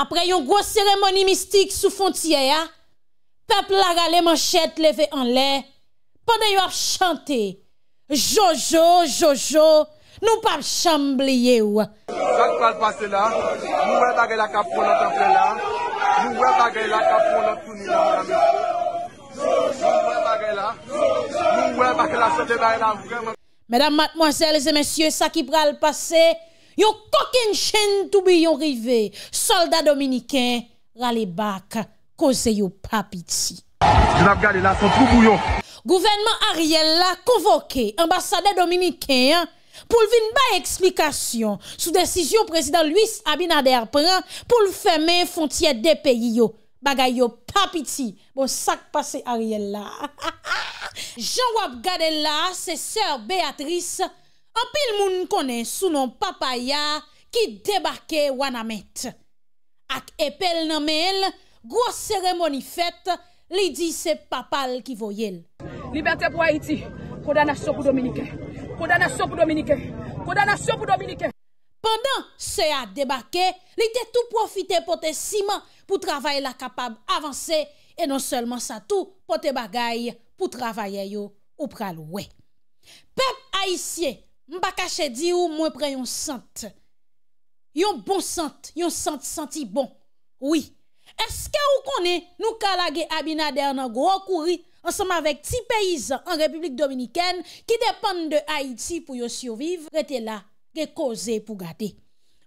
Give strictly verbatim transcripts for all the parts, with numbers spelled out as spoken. Après une grosse cérémonie mystique sous frontière, peuple a ralé manchette levé en l'air. Pendant yon a chanté, Jojo, Jojo, nous pas chamblier ou. Chaque fois passer là, nous voulons baguer la capoule en tant que là, nous voulons baguer la capoule en tout ni là. Nous voulons baguer là, nous voulons baguer la santé là vraiment. Mesdames, mademoiselles et messieurs, ça qui pral passer, yon coquin chaîne tout bi yon rivé, soldat dominicain, rale bac, cause yon pas piti. Je vais regarder là, son trou bouillon. Gouvernement Ariel l'a convoqué ambassadeur dominicain pour venir ba explication sous décision président Luis Abinader prend pour fermer frontière des pays yo bagay yo pa piti bon sac passé Ariel là Jean wap gade là c'est sœur Béatrice en pile moun connaît sous nom papaya qui débarquait Wanament ak epel nan men grosse cérémonie fête li dit c'est papal qui voyait. Liberté pour Haïti, condamnation pour Dominicain, condamnation pour Dominicain, condamnation pour Dominicain. Pendant ce a débarqué, il était tout profité pour tes ciment pour travailler la capable avancer et non seulement ça tout pour tes bagailles pour travailler yo ou pral ouais. Peuple haïtien, m'pa caché di ou moi prend yon sante. Yon bon sante, yon sante senti bon. Oui. Est-ce que vous connaissez nous kalage Abinader nan gros courri ensemble avec dix paysans en République Dominicaine qui dépendent de Haïti pour y survivre, rete là, ge cause pour gâter.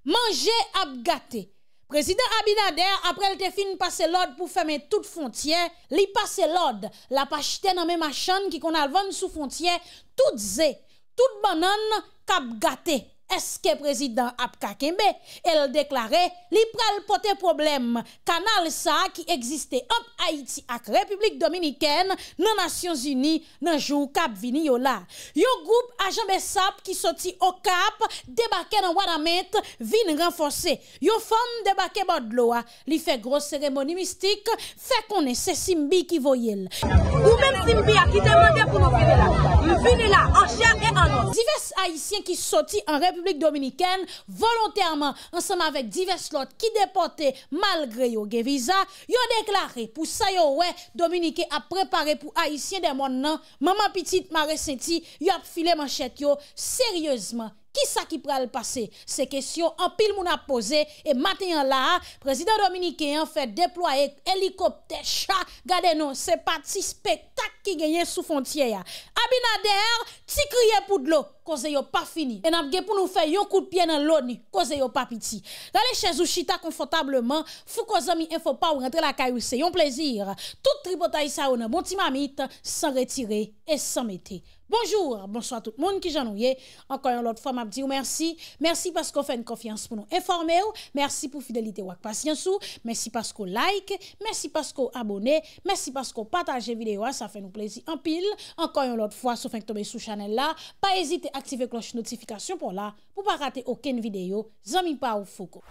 Manger ap gâter. Président Abinader, après le te fin passer l'ordre pour fermer toute frontière, li passer l'ordre, la pachete nan même machan qui qu'on a vendre sous frontière, tout zé, toute banane kap gâter. Est-ce que président Abkakembe, elle déclarait, li pral pote problème, canal ça qui existait en Haïti ak République Dominicaine, nan Nations Unies, nan jour kap vini yo la. Yon groupe agent Bessap qui sorti au Cap, débarqué dans Wanament, vin renforcé. Yon femme débarqué Bordloa, li fait grosse cérémonie mystique, fait qu'on est c'est Simbi qui voyel. Ou même Simbi a qui demandé pour nous venir là. Vini là, en chair et en os. Divers haïtiens qui sorti en République Dominicaine volontairement ensemble avec divers lots qui déportaient malgré yo gen visa yo déclaré pour ça yo ouais Dominicain a préparé pour haïtien des monde nan maman petite Marie Senti yo a filé manchette yo sérieusement qui ça qui pral passer ces questions en pile moun a posé et matin là président dominicain fait déployer hélicoptère chat gardez nous c'est parti spectacle qui gagne sous frontière Abinader ti crier pour de l'eau cause yo pas fini et n'a pour nous faire yon coup de pied dans l'ONU cause yo pas petit d'aller chez ou chita confortablement fou ko zami info pas ou rentrer la caillou c'est un plaisir toute tripotaille ça on bon ti mamite sans retirer et sans mettre. Bonjour, bonsoir tout le monde qui j'ennuie. Encore une autre fois, m'a dit merci. Merci parce qu'on fait une confiance pour nous informer. Merci pour fidélité ou patience. Merci parce qu'on like. Merci parce qu'on abonne. Merci parce qu'on partage la vidéo. Ça fait nous plaisir en pile. Encore une autre fois, sauf que tomber sous channel là. Pas hésiter à activer cloche notification pour là. Pour pas rater aucune vidéo. Zami pa ou Fouco.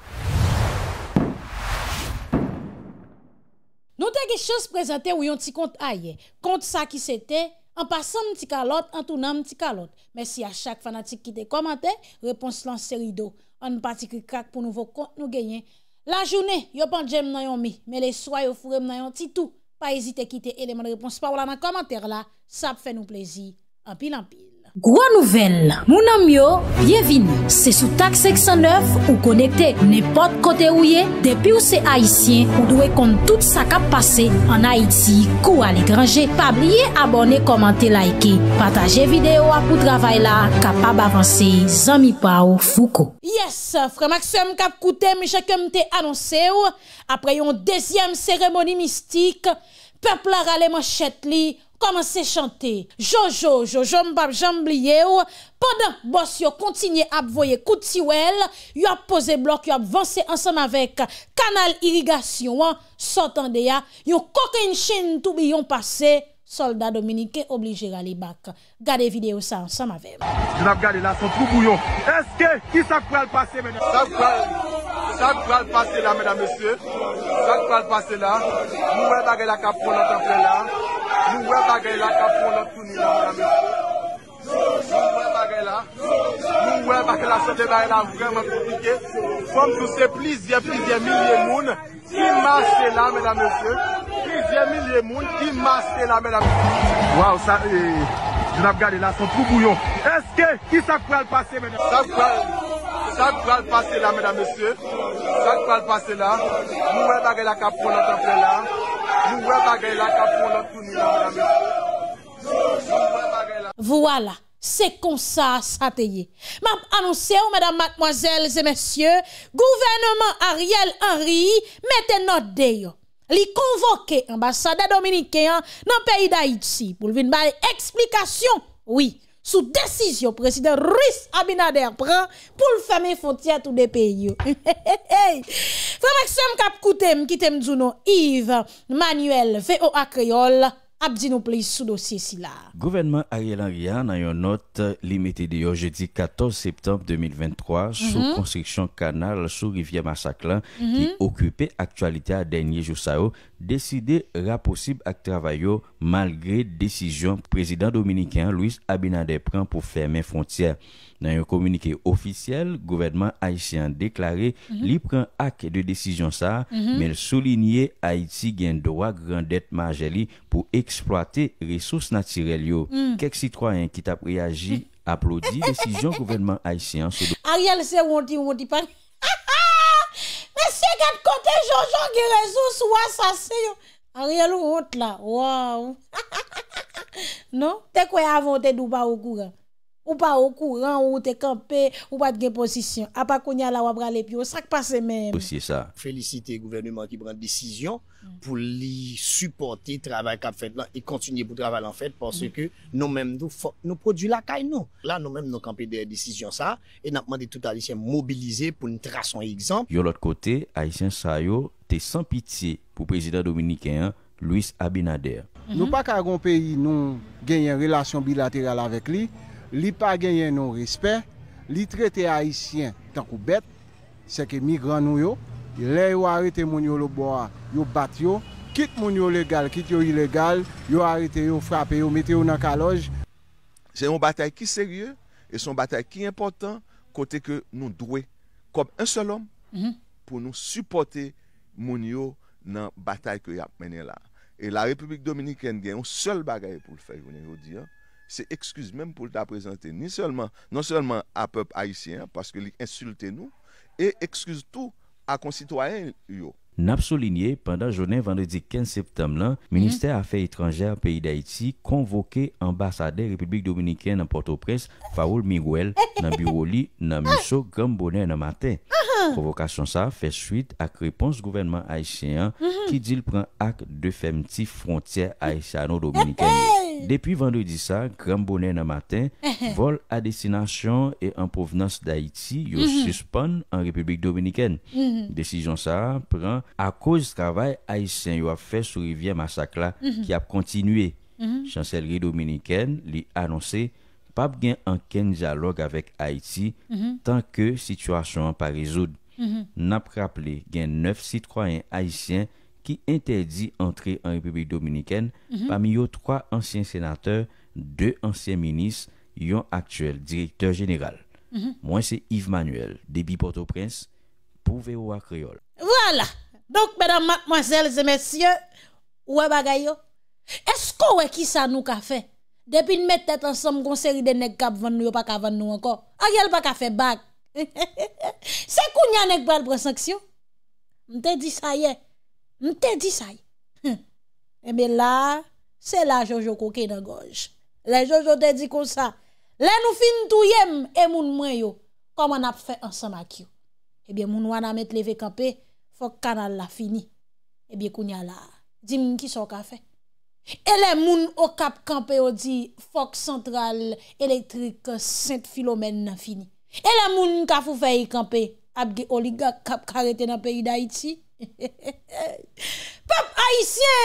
Nous avons quelque chose présenté où yon ti compte aye. Compte ça qui c'était. En passant petit calotte, en tournant petit calotte. Merci à chaque fanatique qui te commenté. Réponse lan série d'eau. En particulier crack pour nouveau compte nous gagner. La journée, yo pan jem nan yon mi, mais les soirs yo fourem nan yon ti tout. Pas hésiter quitter élément de réponse par là dans commentaire là, ça fait nous plaisir. En pile en pile. Gros nouvelle, mon ami yo, bienvenue. C'est sous T A K cinq cent neuf ou connecté n'importe côté où yé. Depuis ou c'est haïtien, ou doit compte tout ça qui a passé en Haïti, ou à l'étranger. Pas oublier abonner, commenter, liker, partager vidéo pour travail là, capable avancer. Zami Pao Fouco. Yes, frère Maxime Cap Kouté, mais chacun t'est annoncé ou après une deuxième cérémonie mystique, peuple a ralé manchette li. Commencez à chanter. Jojo, Jojo, m'bap jambliye ou. Pendant boss yo continue à voyer Koutiwel, yo a posé bloc, yo a avancé ensemble avec canal irrigation. Sortant de ya, yo coquin chaîne tout biyon passé. Soldat dominicain obligé à les bac. Gardez vidéo ça ensemble avec. Je vais regarder là, son trou bouillon. Est-ce que qui ça va le passer, mesdames? Ça va le passer là, mesdames, messieurs. Ça va le passer là. Nous voulons baguer la capoule en tant que là. Nous voulons baguer la capoule en tout ni là, mesdames. Nous voulons baguer bail là, nous ouais parce que la santé bail là vraiment compliqué. Comme tous ces plusieurs plusieurs milliers de monde qui marchent là, mesdames et messieurs, plusieurs milliers de monde qui marchent là, mesdames et messieurs. Waouh, ça je vais regarder là, son trou bouillon. Est-ce que qui ça pourrait le passer maintenant? Ça pourrait le passer là, mesdames et messieurs. Ça pourrait le passer là. Nous ouais bagarre la cap pour notre peuple là. Nous ouais bagarre la cap pour notre tournée là, mesdames et messieurs. Voilà, c'est comme ça, ça te y est. M'a annoncé, mesdames, mademoiselles et messieurs, gouvernement Ariel Henry, mettez note de li convoqué ambassadeur dominicain dans le pays d'Haïti pour lui donner explication, oui, sous décision président Luis Abinader prend pour le fermer frontière tous les pays. Frère Maxime Kapkoutem, qui t'aime du nom Yves Manuel, V O A Creole. Abdi nous plaît sous dossier si là. Gouvernement Ariel Henry a une note limitée de jeudi quatorze septembre deux mille vingt-trois mm-hmm. sous construction canal sous Rivière Massacre mm-hmm. qui occupait actualité à dernier jour ça décidé possible à travailler malgré décision président dominicain Luis Abinader prend pour fermer frontière. Dans un communiqué officiel, gouvernement haïtien déclaré mm-hmm. li prend acte de décision ça, mm-hmm. mais souligné Haïti gagne droit grandette majeli pour exploiter ressources naturelles yo. Mm. Quelques citoyens qui t'a réagi applaudi décision gouvernement haïtien. Ariel c'est wonti wonti pas. Monsieur garde côté Jojo qui ressources ou assassin. Ariel honte là. Waouh. Non, t'es quoi avant t'es Duba au courant. Ou pas au courant, ou t'es campé, ou pas de position. A pas qu'on y a la wabra les pieds, ça passe même. C'est ça. Féliciter le gouvernement qui prend décision mm. pour lui supporter le travail qu'a fait là et continuer pour travailler en fait parce mm. que nous-mêmes, nous, nous produisons la caille nous. Là, nous-mêmes, nous campons des décisions ça et nous demandons tout à l'Haïtien mobiliser pour nous tracer un exemple. De l'autre côté, Haïtien Sayo, t'es sans pitié pour le président dominicain Luis Abinader. Mm -hmm. Nous pas qu'à un pays, nous gagnons une relation bilatérale avec lui. Li pa genyen non respect, li traité haïtien tant kou bête, c'est que migrant nou yo, les yo arrêté moun yo le bois, yo bat yo, quitte moun yo légal, quitte yo illégal, yo arrêté yo frappé yo mettez yo dans caloge. C'est une bataille qui sérieux et son bataille qui important côté que nous doué comme un seul homme mm-hmm. pour nous supporter moun yo dans bataille que y a mené là. Et la République dominicaine gen un seul bagaille pour le faire aujourd'hui. C'est excuse même pour la présenter, ni seulement, non seulement à peuple haïtien, parce que l'insulte nous, et excuse tout à concitoyens. N'a souligné pendant journée vendredi quinze septembre, le ministère des Affaires étrangères pays d'Haïti convoqué ambassadeur République dominicaine en Port-au-Prince, Faoul Miguel, dans le bureau li, dans Micho, Gambonnet, dans matin. Convocation ça fait suite à réponse gouvernement haïtien qui dit qu'il prend acte de fermeture frontière haïtiano-dominicaine. Depuis vendredi ça, grand bonnet dans matin, vol à destination et en provenance d'Haïti, yo mm-hmm. suspend en République dominicaine. Mm-hmm. Décision ça prend à cause du travail haïtien yo a fait sur rivière Massacre mm-hmm. qui a continué. Mm-hmm. Chancellerie dominicaine li annoncé pas gain en ken dialogue avec Haïti mm-hmm. tant que situation pas résoudre. Mm-hmm. N'a pas rappelé gain neuf citoyens haïtiens qui interdit entrer en République dominicaine, mm-hmm. parmi eux trois anciens sénateurs, deux anciens ministres, et un actuel directeur général. Mm-hmm. Moi, c'est Yves Manuel, débit Port-au-Prince, pour V O A Creole. Voilà. Donc, mesdames, mademoiselles et messieurs, ouais bagayo, est-ce qu'on est qui ça nous a fait? Depuis nous mettre tête ensemble, une série de nèg k'ap vann nous, pas k'ap vann nous encore. Ariel pas k'ap fait bac. C'est qu'on y a nèg pral pran sanction. M'te dit ça y est. M'te dit ça. Hum. Eh bien là, c'est là Jojo Koké dans gorge. Les Jojo te dit comme ça. Les nous fin touyem et moun mwen yo. Comment on a fait ensemble avec yo? Eh bien moun wana met levé campé, faut canal la fini. Eh bien kounya là, dis m ki son ka fait. Et les moun au cap campé on dit faut centrale électrique Sainte-Philomène nan fini. Et les moun ka fou fay campé, ap ge oligarque k'ap karete dans pays d'Haïti. Peuple haïtien,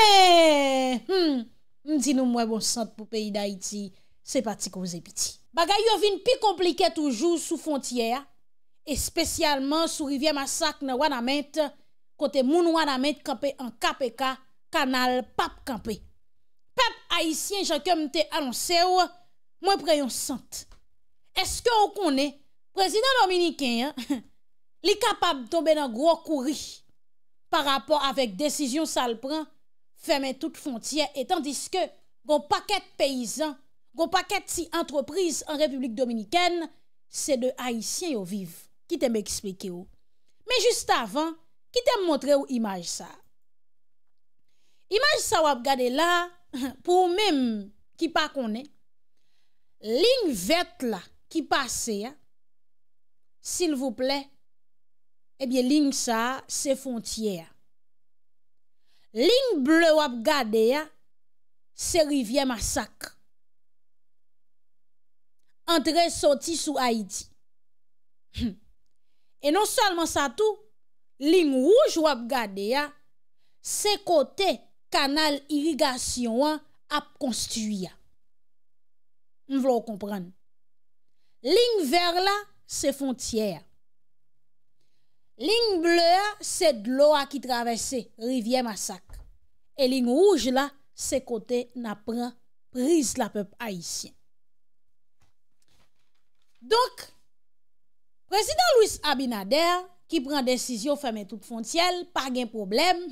hmm. m'di nous moi bon sang pour pays d'Haïti, c'est parti cause petit. Bagay yo vinn pi compliqué toujours sous frontière et spécialement sous rivière Massacre dans Wanament côté moun Wanament campé en K P K canal pap campé. Peuple haïtien, j'en que m'te annoncé moi prend un centre. Est-ce que vous connaissez le président dominicain hein, il est capable de tomber dans gros courri par rapport avec décision ça le prend fermer toute frontière et tandis que gon paquet paysans, gon paquet si entreprises en République dominicaine, c'est de haïtiens yo vivent. Qui t'aime expliquer ou? Mais juste avant, qui t'aime montrer ou image ça? Image ça ou regarder là pour même qui pas connaît. Ligne verte là qui passe s'il vous plaît. Eh bien ligne ça c'est frontière. Ligne bleue ou regarder c'est Rivière Massacre. Entrée sortie sous Haïti. Et non seulement ça tout, ligne rouge ou regarder c'est côté canal irrigation à construire. On veut comprendre. Ligne verte là, c'est frontière. Ligne bleue, c'est de l'eau qui traverse Rivière Massacre. Et ligne rouge là, c'est côté n'a prend prise la peuple haïtien. Donc président Luis Abinader qui prend décision fermer toute frontière, pas gain problème.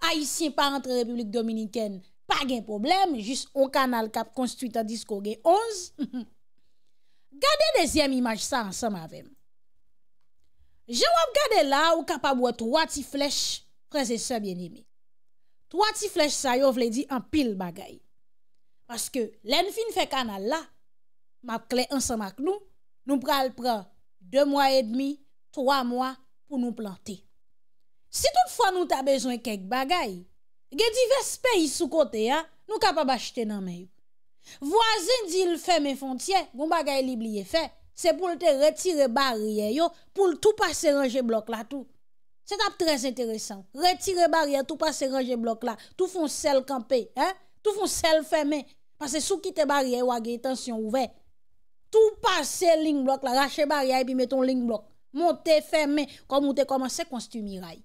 Haïtien pas entre République Dominicaine, pas de problème, juste un canal cap construit tandis qu'on gagne onze. Gardez deuxième image ça ensemble avec. Je vous regarde là ou capable de trois petites flèches, frères et sœurs bien-aimés. Trois petites flèches ça yo vle di en pile bagay. Parce que l'en fin fait canal là, m'a clé ensemble avec nous, nous pral prend deux mois et demi, trois mois pour nous planter. Si toutefois nous t'a besoin quelques bagailles, gen divers pays sous côté a, nous capable acheter nan men. Voisin dit il fait mes frontières, gon bagay li bliye fait, c'est pour te retirer barrière yo, pour tout passer ranger bloc là tout. C'est très intéressant. Retirer barrière, tout passer ranger bloc là, tout font sel camper, hein, tout font sel fermé parce que sous quitter barrière ou a tension ouvert. Tout passer ligne bloc là, racher barrière et puis mettons ligne bloc. Monter fermé comme on te commencé construire miraille.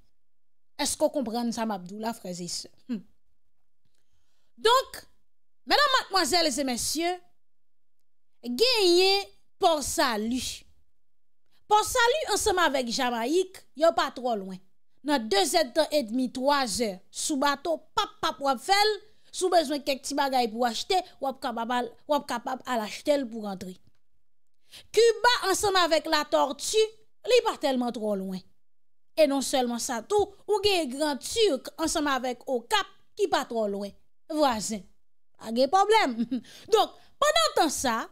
Est-ce qu'on comprend ça, Mabdoula, frères et sœurs? Hmm. Donc, mesdames, mademoiselles et messieurs, gagnez Port Salut. Port Salut, ensemble avec Jamaïque, yon pas trop loin. Dans deux heures et demi, trois heures, sous bateau, pap, pap, wap fel, sous besoin de quelques petits bagailles pour acheter, wap capable à l'acheter pour rentrer. Cuba, ensemble avec la tortue, li pas tellement trop loin. Et non seulement ça tout, ou gen Grand Turc ensemble avec au Cap qui pas trop loin. Voisin. Pas de problème. Donc, pendant temps ça,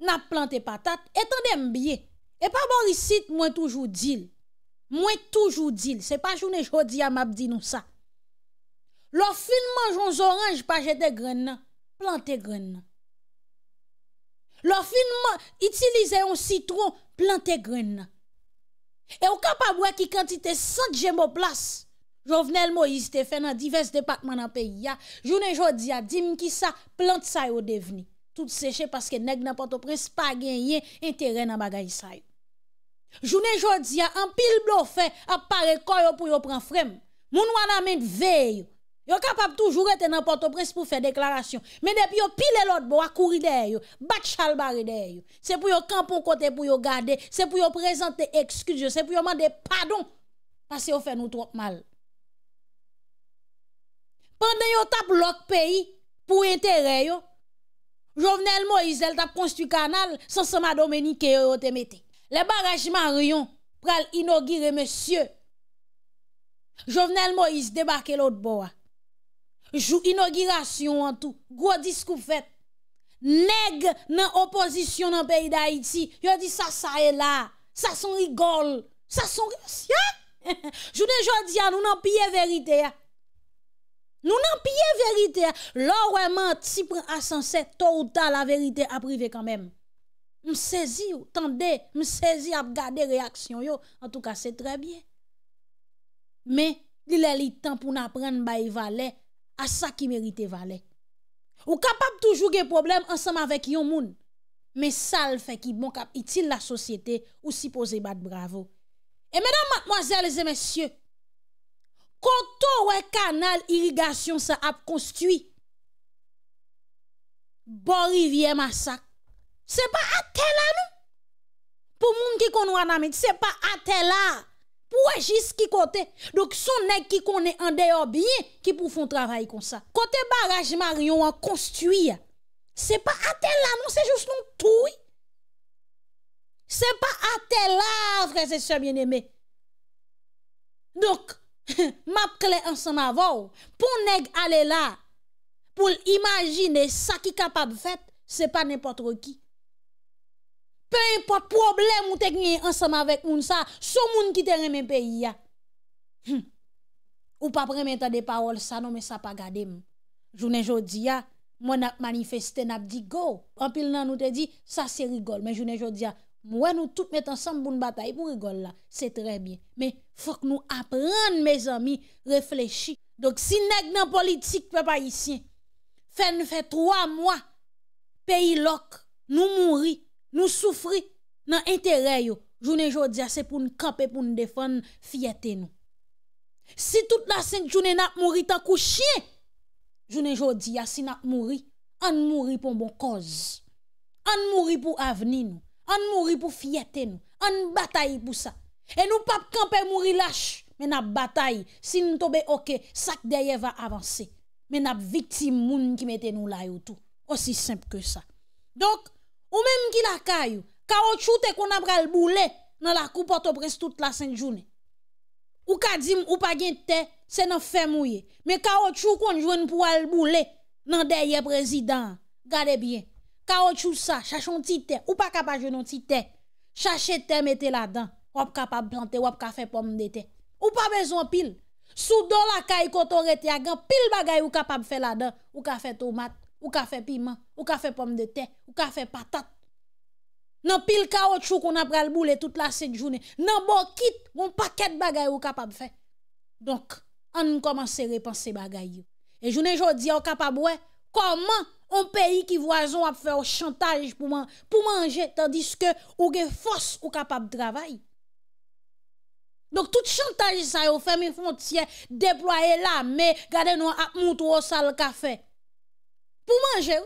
n'a planté patate, étendez bien. Et pas bon ici, moi toujours dit. Moi toujours dit, c'est pas journée jodi a m'a dit nous ça. L'on fin mangeons orange pas jeter graine, planter graine. L'on fin utiliser un citron, planter graine. Et au capable qui quantité cent gemmes place. Jovenel Moïse te fait dans divers départements dans pays ya. Journée jodi a dim ki sa plante sa yo deveni tout séché parce que nèg nan Port-au-Prince pas gagné intérêt dans bagay sa yo. Journée jodi a en pile blofè a pare koyo pour yo pran frem. Moun Wanament veille. Yo capable toujours être dans Port-au-Prince pour faire déclaration. Mais depuis yo pile l'autre bois courir derrière yo, bat chal barre derrière yo. C'est pour yo campon côté pour yo garder, c'est pour yo présenter excuse, c'est pour yo demander pardon parce que yo fait nous trop mal. Pendant yo tap l'autre pays pour intérêt yo, Jovenel Moïse elle tap construit canal sans sama dominique yo te mette. Les barrages Marion pral inaugurer monsieur. Jovenel Moïse débarquer l'autre bois. Jou inauguration en tout, gros discours fait. Nèg nan opposition dans pays d'Haïti, yo dit ça ça est là, ça son rigole, ça son yeah? Journée jodi a nous nan pied vérité a. Nous nan pied vérité a. Lò wè menti prend ascenseur tôt ou tard la vérité a privé quand même. M saisi ou tendez, m saisi a regarder réaction yo, en tout cas c'est très bien. Mais il est le temps pour nous apprendre bay valet à ça qui mérite valet. Ou capable toujours gen problème ensemble avec yon moun. Mais ça le fait qui bon cap utile la société ou si pose bat bravo. Et mesdames, mademoiselles et messieurs, quand ouais canal irrigation ça a construit, bon rivière massacre, C'est pas à tel là, pour moun qui connaît Wanament, c'est pas à tel là. Pour juste qui côté. Donc son nèg qui connaît en dehors bien qui pour font travail comme ça. Côté barrage Marion a construit. C'est pas à tel là, non, c'est juste un tout. C'est pas à tel là, frères et sœurs bien-aimés. Donc m'a clé ensemble avant pour nèg aller là pour imaginer ça qui capable fait, c'est pas n'importe qui. Peu importe problème ou te gagné ensemble avec moun ça, son moun qui te remet pays ya. Hm. Ou pas prendre tant des paroles ça non mais ça pas garder. Journée jodi a, moi n'a manifesté n'a dit go. En pile nan nous te dit ça c'est rigole mais journée jodi a, moi nous tout mettre ensemble pour une bataille pour rigole là, c'est très bien. Mais faut que nous apprendre mes amis, réfléchir. Donc si nèg nan politique peuple haïtien fait nous fait trois mois pays loc, nous mourir, nous souffrir dans intérêt yo. Journée jodi c'est pour nous camper pour nous défendre fierté nous. Si toute la sainte journée n'a mouri tant kou chien, journée jodi si n'a mouri, on mouri pour bon cause. On mouri pour avenir nous, on mouri pour fierté nous, on bataille pour ça. Et nous pas camper mourir lâche, mais n'a bataille si nous tomber OK, sac derrière va avancer. Mais n'a victime moun qui mette nous là yo tout. Aussi simple que ça. Donc ou même qui la caillou, caoutchouc te qu'on a bral boulet dans la coupe Port-au-Prince toute la sainte journée. Ou ka dim ou pa gen tè, c'est nan fè mouye. Mais caoutchouc qu'on joine pour al boulet dans derrière président. Gardez bien. Caoutchouc ça, chachon ti tè ou pas capable joine ti tè. Chache tè mettez là-dedans. Ou capable planter, ou capable faire pomme de tè. Ou pas besoin pile. Sous dans la caille kotorete a gan pile bagay ou capable faire là-dedans, ou ka faire tomate. Ou ka fait piment, ou ka fait pomme de terre, ou ka fait patate. Nan pile caoutchouc qu'on a pral boule toute la sainte journée. Nan bon kit, bon paquet bagay ou capable fait. Donc, on commence à repenser bagay yo. Et journée jodi on capable ouais, comment on pays qui voisin a fait au chantage pour man, pour manger tandis que ou gen force ou capable travail. Donc tout chantage ça yo fermer frontière, déployer l'armée, garder nous a montre ça le café. Pour manger,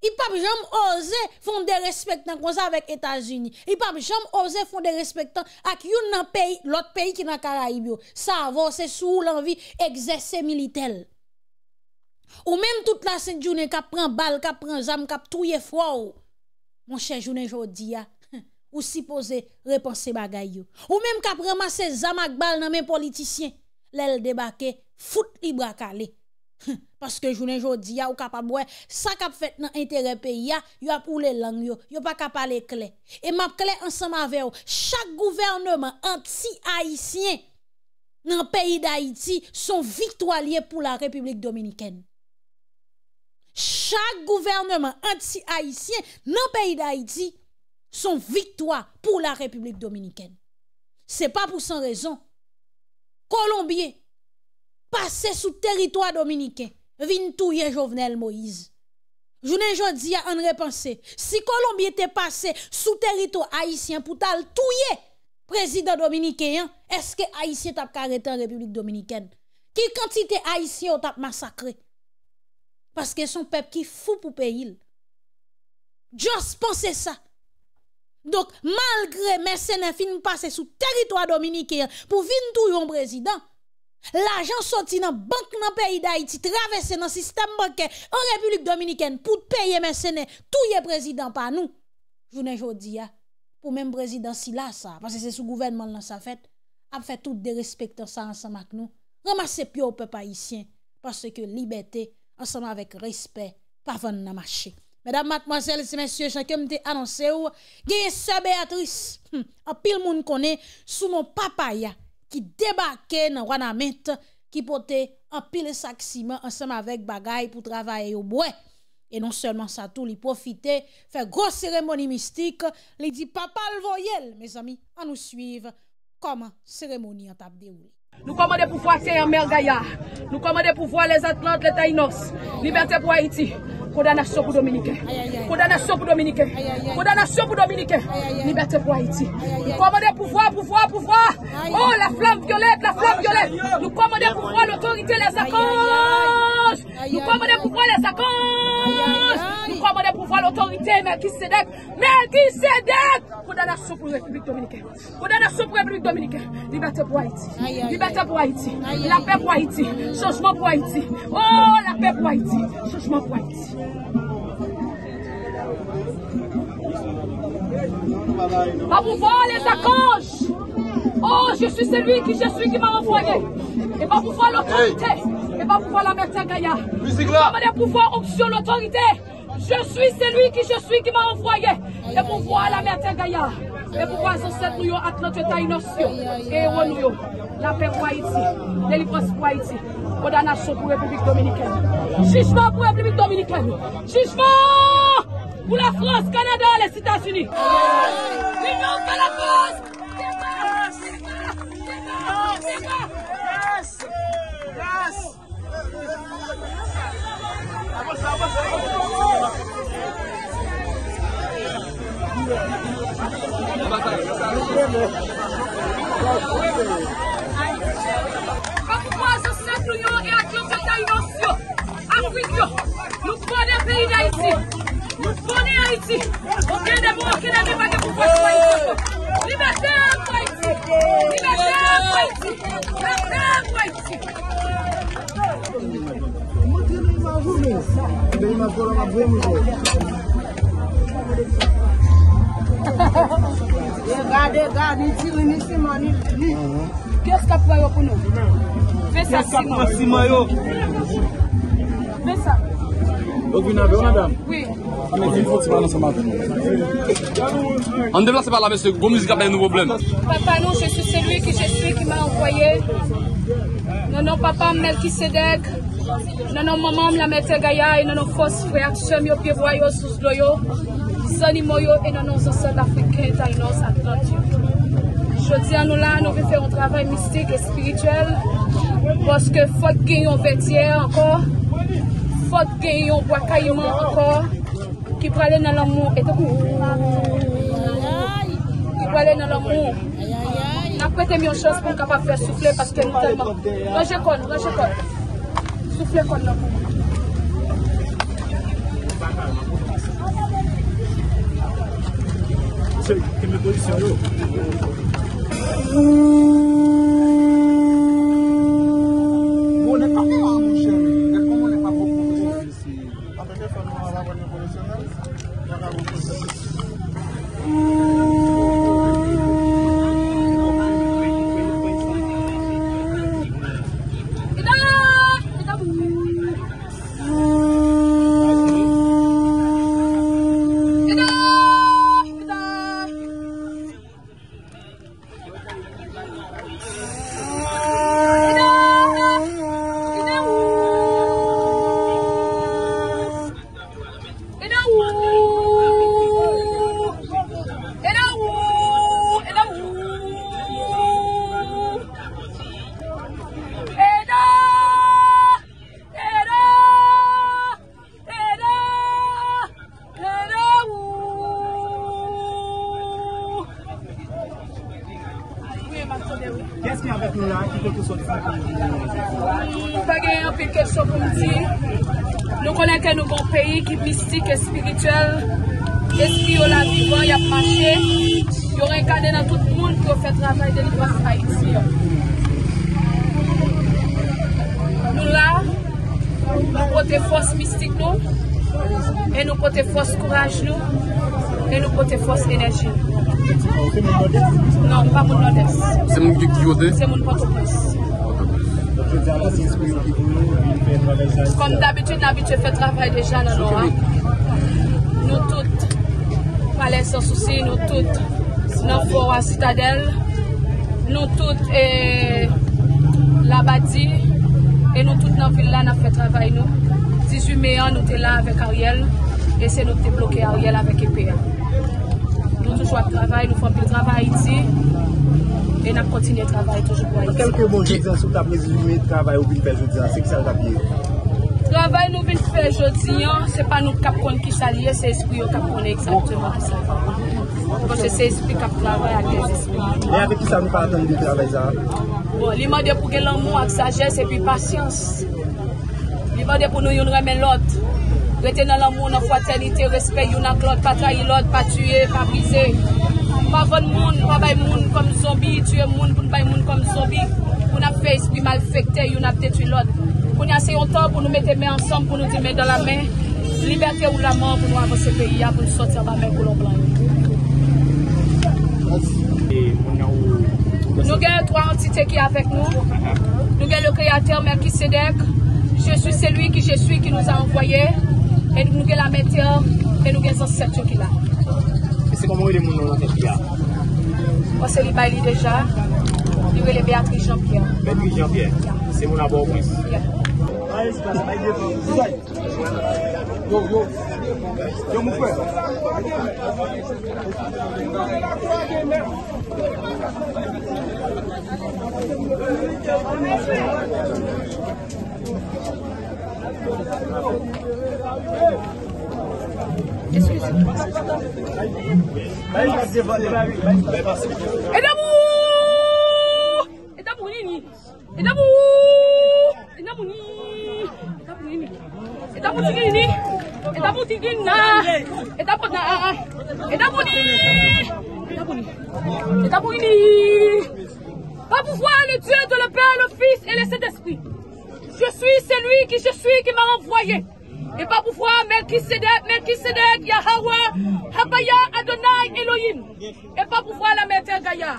il pas jamais osé font des respectants comme ça avec États-Unis. Il pas jamais osé font des respectants avec un pays, l'autre pays qui dans Caraïbes. Ça va c'est sous l'envie exercer militaire. Ou même toute la sainte journée qui prend balle, qui prend zam, qui touye froid. Mon cher journée jodi a, ou supposé repenser bagay yo. Ou même qui prend masser zam ak balle dans mes politiciens, l'elle débarquer fout libre à caler. Parce que journée jodi ya ou capable ça cap fait dans intérêt pays ya yo a pour les langues yo yo pas capable les clés et m'a clé ensemble avec chaque gouvernement anti-haïtien dans pays d'Haïti sont victorieux pour la République dominicaine. Chaque gouvernement anti-haïtien dans pays d'Haïti sont victoire pour la République dominicaine. C'est pas pour sans raison Colombien passer sous territoire dominicain, vin touye Jovenel Moïse. Journée jodi a en repenser. Si Colombie était passé sous territoire haïtien pour tal touye président dominicain, est-ce que haïtien t'a carré en République dominicaine? Qui quantité haïtien t'a massacré? Parce que son peuple qui fou pour pays. Just pensez ça. Donc malgré mercenaires fin passer sous territoire dominicain pour vin touye un président, l'argent sorti dans banque dans pays d'Haïti, traversé dans système bancaire en République dominicaine pour payer mercenaires, tout est président par nous. Journée jodi a pour même président si là ça parce que c'est sous gouvernement là ça fait a fait tout des respectants ça ensemble avec nous. Ramasser pied au peuple haïtien parce que liberté ensemble avec respect pas vendre dans marché. Mesdames, mademoiselles et messieurs, chacun me annoncé ou gagne sœur Béatrice. Hmm. En pile monde connaît sous mon papaya qui débarquait dans Wanament, qui portait un pile sac ciment ensemble avec bagay pour travailler au bois. Et non seulement ça tout, il profitait, fait grosse cérémonie mystique, il dit papa le voyel, mes amis, on nous suivre comment cérémonie en table déroulée. Nous commandons pour voir c'est un mergaillard. Nous commandons pour voir les Atlantes, les Taïnos. Liberté pour Haïti. Condamnation pour Dominicains. Condamnation pour Dominicains. Condamnation pour Dominicains. Liberté pour Haïti. Nous commandons pour voir, pour voir, pour voir. Oh, la flamme violette, la flamme violette. Nous commandons pour voir l'autorité, les accords. Nous commandons pour voir les accords. Nous commandons pour voir autorité Melchisédek. Melchisédek! Condamnation pour la République Dominicaine. Condamnation pour la République Dominicaine. Liberté pour Haïti. Liberté pour Haïti. La paix pour Haïti. Changement pour Haïti. Oh, la paix pour Haïti. Changement pour Haïti. Pas pour voir les accords. Oh, je suis celui qui je suis qui m'a envoyé. Et pas pour voir l'autorité. Et pas pour voir la mère Tagaya. Pas pour voir option l'autorité. Je suis celui qui je suis qui m'a envoyé. Et pour voir la mère Tagaya. Et pour voir les ancêtres nous avec notre taille notion. Et nous, la paix pour Haïti. Délivrance pour Haïti. Condamnation pour la République Dominicaine. Jugement pour la République Dominicaine. Jugement pour la France, Canada, les États-Unis. L'Union de la France. Nous prenons pays d'Haïti. Nous prenons Haïti. Liberté pour Haïti. Liberté pour Haïti. Liberté pour Haïti. Qu'est-ce que vous avez pour nous? Fais ça, fais ça. Madame. Oui. On déplace par là, monsieur. Bon musique a un nouveau problème. Papa, non, je suis celui qui je suis qui m'a envoyé. Non, non, papa, Melchisédek. Non, non, maman, la mère Gaïa. Et non, non, fausse frère, chemio, pied voyeux, sous l'oyo. Zanimoyo, et non, non, ancêtres africains, taïnos, atlantiques. Je dis à nous là, nous voulons faire un travail mystique et spirituel. Parce que faut qu'il y ait un vêtier encore. Faut qu'il y ait un bois caillement encore qui peut aller dans l'amour et tout. Qui peut aller dans l'amour. Après, t'as mis une chose pour capable faire souffler parce que nous tellement. Rangez con, rangez con. Soufflez con l'amour. C'est une position. On n'est pas bien. C'est mon Port-au-Prince. Comme d'habitude, l'habitude fait travail déjà dans l'Ora. Nous toutes, palais sans souci, nous toutes, nous forts à Citadelle, nous toutes, et la bâtie, et nous toutes dans la ville là, nous fait travail. Nous, dix-huit mai, nous sommes là avec Ariel, et c'est nous qui sommes bloqués Ariel avec E P A. Nous toujours à travail, nous faisons plus de travail ici. Et nous continuons à travailler toujours pour Haïti. Quelques bons jours sous ta présidence, travail au ville faire jeudi, c'est que ça va bien. Travail nous ville faire jeudi, ce n'est pas nous qui s'allions, c'est l'esprit qui s'allions exactement qui s'allions. Parce que c'est l'esprit qui travaille avec les esprits. Et avec qui ça nous parle de travail ça? Bon, il m'a dit pour que l'amour, la sagesse et puis patience. Il m'a dit pour nous, il nous remet l'autre. rester dans l'amour, dans la fraternité, respect, une à l'autre, pas trahir l'autre, pas tuer, pas briser. Pas vendre monde, pas bailler monde comme zombie, tuer monde pour ne pas monde comme zombie. On a fait esprit malfecté, on a détruit l'autre. On a essayé un temps pour nous mettre les mains ensemble, pour nous mettre les mains dans la main. Liberté ou la mort pour nous avancer pays, pour nous sortir de la main pour l'on blanc. Nous avons trois entités qui sont avec nous. Nous avons le Créateur Melchisédek. Je suis celui qui je suis qui nous a envoyé. Et nous avons la météore et nous avons les ancêtres qui sont là. Et c'est comment les gens nous ont fait là? On s'est libéré déjà. Nous avons Béatrice Jean-Pierre. Béatrice Jean-Pierre, c'est mon abord au prince. Yo, yo. Yo, mon frère. Et d'amour, et d'amour, et d'amour, et d'amour, et d'amour, Et d'abord, tu dis non. Et d'abord, non. Et d'abord, ni. Et d'abord, ni. Et d'abord, ni. Par pouvoir, le Dieu de le Père, le Fils et le Saint-Esprit. Je suis celui qui je suis qui m'a envoyé. Et par pouvoir, Melchisédek, Melchisédek, Yahweh, Habaya, Adonai, Elohim. Et par pouvoir, la Mère Gaïa.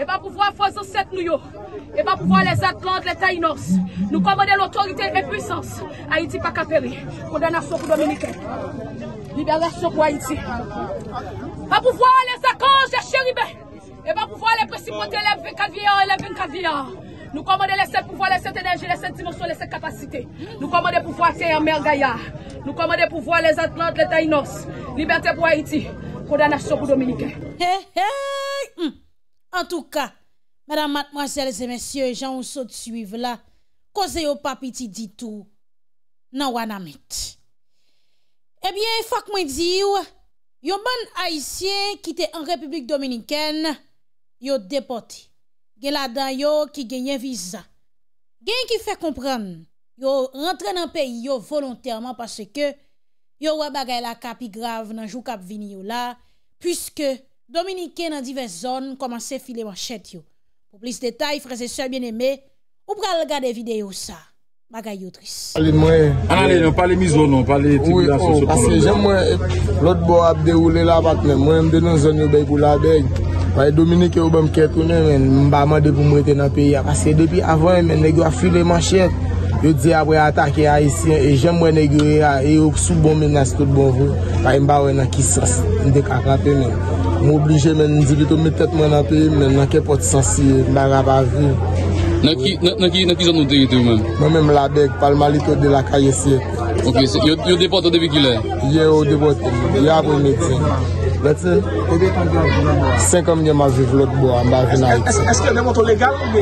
Et par pouvoir, force sept nous. Et par pouvoir les Atlantes, les Taïnos. Nous commandons l'autorité et puissance. Haïti pas qu'à périr. Condamnation pour Dominicaine. Libération pour Haïti. Par pouvoir les archanges, les chérubins. Et par pouvoir les principautés, les vingt-quatre vieillards et les vingt-quatre vieillards. Nous commandons les sept pouvoirs, les sept énergies, les sept dimensions, les sept capacités. Nous commandons pour pouvoir Terre, Mer, Gaïa. Nous commandons pour pouvoir les Atlantes, les Taïnos. Liberté pour Haïti. Condamnation pour Dominicaine. En tout cas, mesdames, mademoiselles et messieurs, j'en saute suivre là, cause yo pas petit dit tout, nan Wanament. Eh bien, faut que moi dire, yon bon haïtien qui était en République Dominicaine, yo déporté. Gen la dan yo qui gagne visa. Gen qui fait comprendre, yo rentre dans pays yo volontairement parce que yo wè bagay la kapi grave nan jou kap vini yo la, puisque Dominicains dans diverses zones commencent à filer manchette. Pour plus de détails, frères et sœurs bien-aimés, ou pral regarder vidéo ça. Bagay triste. Allez moi. Allez non, pas les mises non, pas les tribulations sur parce que j'aime moi l'autre bois a déroulé là pas même. Moi même dans zone bay pour la bay. Parce Dominique ou même qui tourner même pas demander pour me rester dans pays parce que depuis avant même nèg a filé manchette. Je dis après attaquer haïtien et j'aimerais négocier et sous bon menace tout bon vous pas m'ba dans qui sens de cacaper même m'obliger même dire que mettre tête moi dans pays même dans quel porte sens m'ba pas vu dans qui dans qui dans qui zone territoire même moi même la bec palmalito de la caisse. OK, yo yo déporté depuis qui là yo déporté il a pour médecin médecin cinq ans m'a vivre l'autre bois m'a venir Haïti. Est-ce que le moto légal ou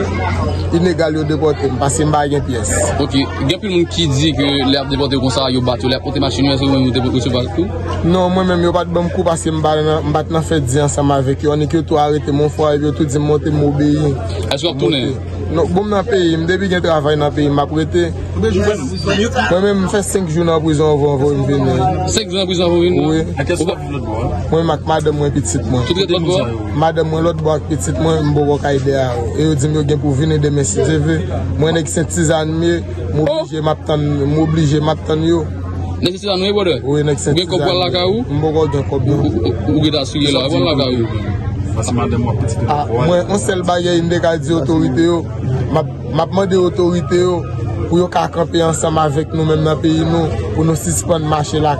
illégal yo déporté parce que m'a gagne pièce. OK, gagne plus monde qui dit que les déporté comme ça yo battre les porter machine yo déporté sur tout. Non, moi même yo pas de bon coup parce que m'a m'a dans fait dire ensemble avec yo on est que tout arrêter mon frère yo tout dit monter m'obéir. Est-ce que retourner? Non, bon dans pays, depuis que je travaille dans pays, m'a prêté. Moi-même fait cinq jours en prison avant de venir. cinq jours en prison avant de venir? Oui. À quel moment vous l'autre bois? Moi, madame, moi, petite, moi. Tout l'autre bois? Madame, moi, l'autre bois, petite, moi, je suis venu à l'aider. Et je dis que je pour venir demain si je veux. Moi, je suis cinq ans et demi, je suis obligé de m'attendre. N'est-ce pas nous, brother? Oui, je suis cinq ans et demi. Vous avez un copain là? Je suis un copain là. Vous avez Ah, moi, on s'est le bagage, il m'a dit autorité, m'a demandé autorité pour qu'on camper ensemble avec nous même dans le pays, pour nous suspendre marcher la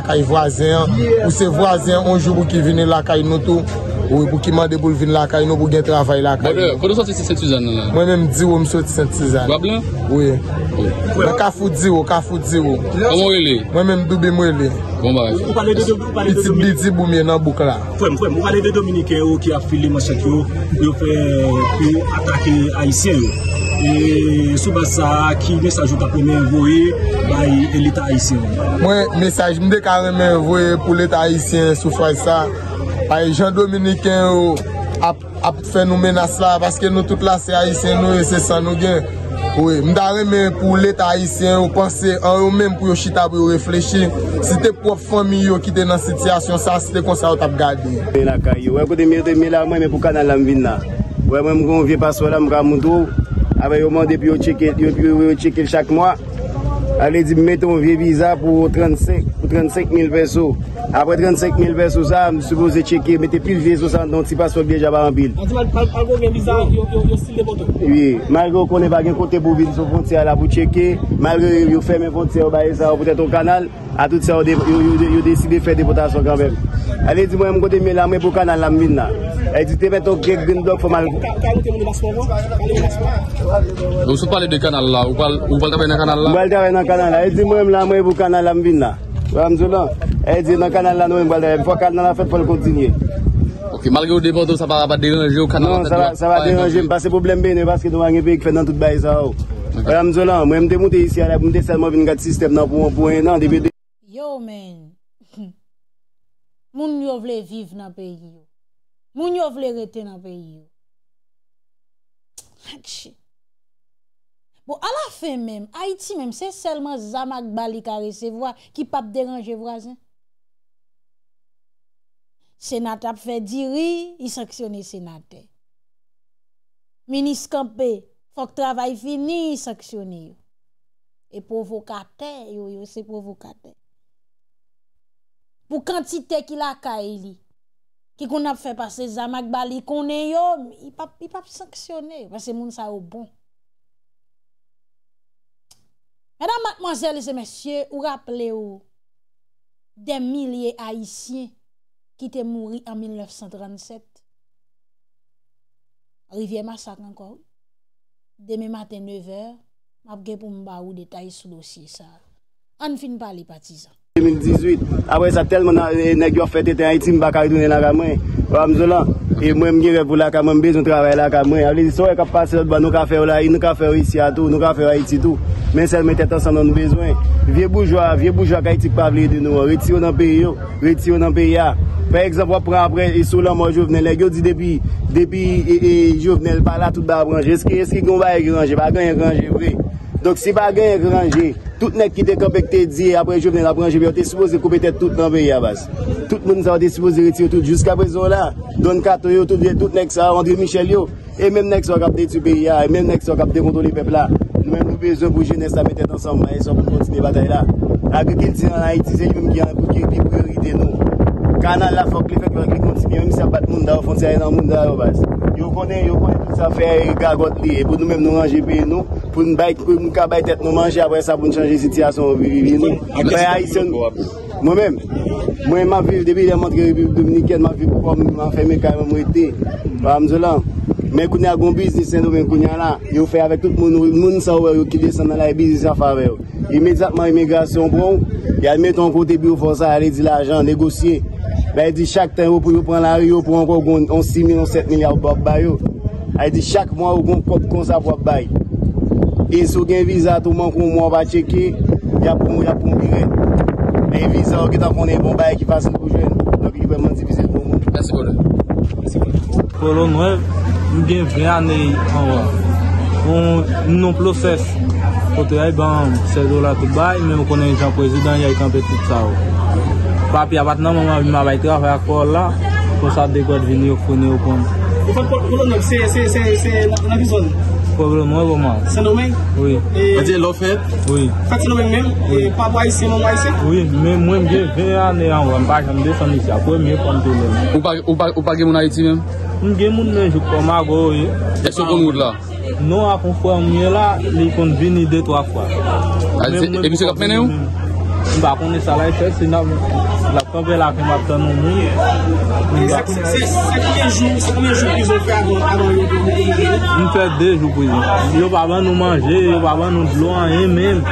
caille voisin, pour ces voisins, un jour qui viennent la caille nous tout. Oui, pour qu'il m'a dit pour venir la caille, nous pour gagner travail la caille. Quand vous sortez de Saint-Suzanne là? Moi-même, je dis que je sorti de Saint-Suzanne. Bablan? Oui. Kafou Diro, Kafou Diro. Comment il est? Moi-même, Doubé Mouélé. Bon, bah. Vous parlez de Dominique? Petit Boumé dans le bouc là. Vous parlez de Dominique qui a filé Machet, qui a attaqué Haïtien. Et sous ça, qui message vous avez envoyé par l'État haïtien? Moi, message, je me carrément envoyé pour l'État haïtien sous ça. Les gens dominicains ont fait nous menaces là parce que nous tous là c'est haïtiens nous et c'est ça nous gagne. Oui, m'dare même pour l'État haïtien, on pense en eux-mêmes pour chita pour réfléchir. Si tes propres familles qui t'es dans situation ça, c'était comme ça on t'a gardé. La caille, ouais, côté mieux de mille à moi mais pour canal la vinna. Ouais, moi mon vieux passe là, m'ga moudou avec au monde depuis on checker, on checker chaque mois. Allez dit mettons un vieux visa pour trente-cinq mille pesos. Après trente-cinq mille pesos ça, je suppose checker, mettez plus le visa ça donc si passe bien j'avais en pile. Oui, malgré qu'on n'ait pas un côté pour venir sur frontière là pour checker, malgré yo ferme frontière ça peut-être au canal, à tout ça yo décidé faire déportation quand même. Allez dit moi mon côté mais là moi pour canal la mine là. Elle dit te mettre au grec d'une doc formal. Vous parlez de canal là, vous parlez vous parlez de canal là. Elle dit moi là moi pour canal la mine là. Elle dit dans canal là nous il faut canal la fête pour continuer. OK, malgré au départ ça va pas déranger au canal. Non, ça ça va déranger parce que problème béné parce que nous avons un pays qui fait dans toute baï ça. Madame Zolan, moi me monter ici à monter seulement vingt-quatre système dans pour pour un an depuis. Yo men. Moun yo vle vivre dans pays yo. Moun yo vle rester dans pays yo. Bon, à la fin même, Haïti même, c'est seulement Zamak Bali qui recevoir qui pas déranger voisin. Sénateur fait diri, il sanctionne sénateur. Ministre campé, faut que travail fini, il sanctionne. Et provocateur, yo yo c'est provocateur. Pour quantité qu'il a kaili, qui qu'on a fait passer Zamak Bali qu'on est yo, il pas il pas sanctionner parce que moun ça au bon. Mesdames, mademoiselles et messieurs, vous rappelez-vous des milliers haïtiens qui étaient morts en mille neuf cent trente-sept. Rivière Massacre encore. Demain matin neuf heures, je vais vous donner des détails sur le dossier. On finit par les partisans. deux mille dix-huit, après ça, tellement de fait été en Haïti, je ne vais pas vous. Et moi, je suis pour la caméra, je travaille là. Les histoires qui passent, nous café là, nous café ici à tout, nous café Haïti tout. Mais seulement tête ensemble dans nos besoins. Vieux bourgeois, vieux bourgeois Haïti pas parler de nous, retire dans pays, retire dans pays. Par exemple, après après et sous la mort Jovenel, les gars dit depuis depuis et Jovenel pas là tout bas branché. Est-ce que est-ce qu'on va ranger, pas gagner ranger vrai. Donc si pas gagner ranger, tout nèg qui était campé dit après Jovenel a branché, on était supposé couper tête tout dans pays à base. Tout le monde ça était supposé retirer tout jusqu'à présent là. Don Kato yo tout tout nèg ça André Michel yo et même nèg ça cap détruire pays et même nèg ça cap décontrôler peuple là. Nous-mêmes, nous besoin pour jeunesse à mettre ensemble et pour continuer la bataille là. L'agriculture en Haïti, c'est lui-même qui a une priorité. Le canal, la faut que les fêtes continuent, même si ça bat le monde, on fait dans le monde. Vous connaissez tout ça, faire gargote et pour nous-mêmes, nous ranger pays nous, pour nous bailler nous manger, après ça, pour nous changer de situation, vivre nous. Moi-même, moi-même, je vis depuis la République Dominicaine, je vis pour moi, je fais mes carrières, je suis mais qu'on a un business, qu'on a là, il fait avec tout le monde, le monde qui descend dans la business à faveur. Immédiatement, l'immigration, bon, il a mis ton côté bio pour ça, aller dire l'argent, négocier. Il dit chaque temps, pour prendre la rue, pour encore six millions, sept milliards de dollars. Il dit chaque mois, on prend comme ça pour bail. Et si on a un visa, tout le monde, on va checker, il y a pour un billet. Mais le visa, qui est en bon bail, qui passe pour jeune. Donc, il est vraiment difficile pour nous. Merci beaucoup. Pour le neuf. Nous avons vingt années en non process. C'est de la Dubaï, mais nous connaissons le président, il a campé tout ça. Papi, maintenant, maman va travailler encore là, pour ça, des gars venir au fond et au pont. C'est la vision. Probablement, vraiment. C'est le même? Oui. C'est l'offre? Oui. C'est le même? Et papa ici, maman ici? Oui, mais moi, j'ai vingt années en haut, je suis descendu ici, après, je suis venu. Ou pas que mon Haïti même? Nous avons des gens qui sont là. Nous avons là, ils sont venus deux trois fois. Et vous avez mené où? Nous avons ça là, c'est la première là que nous avons. C'est combien de jours qu'ils ont fait avant nous? Nous faisons deux jours. Ils ne peuvent pas nous manger, ils ne peuvent pas nous loin même.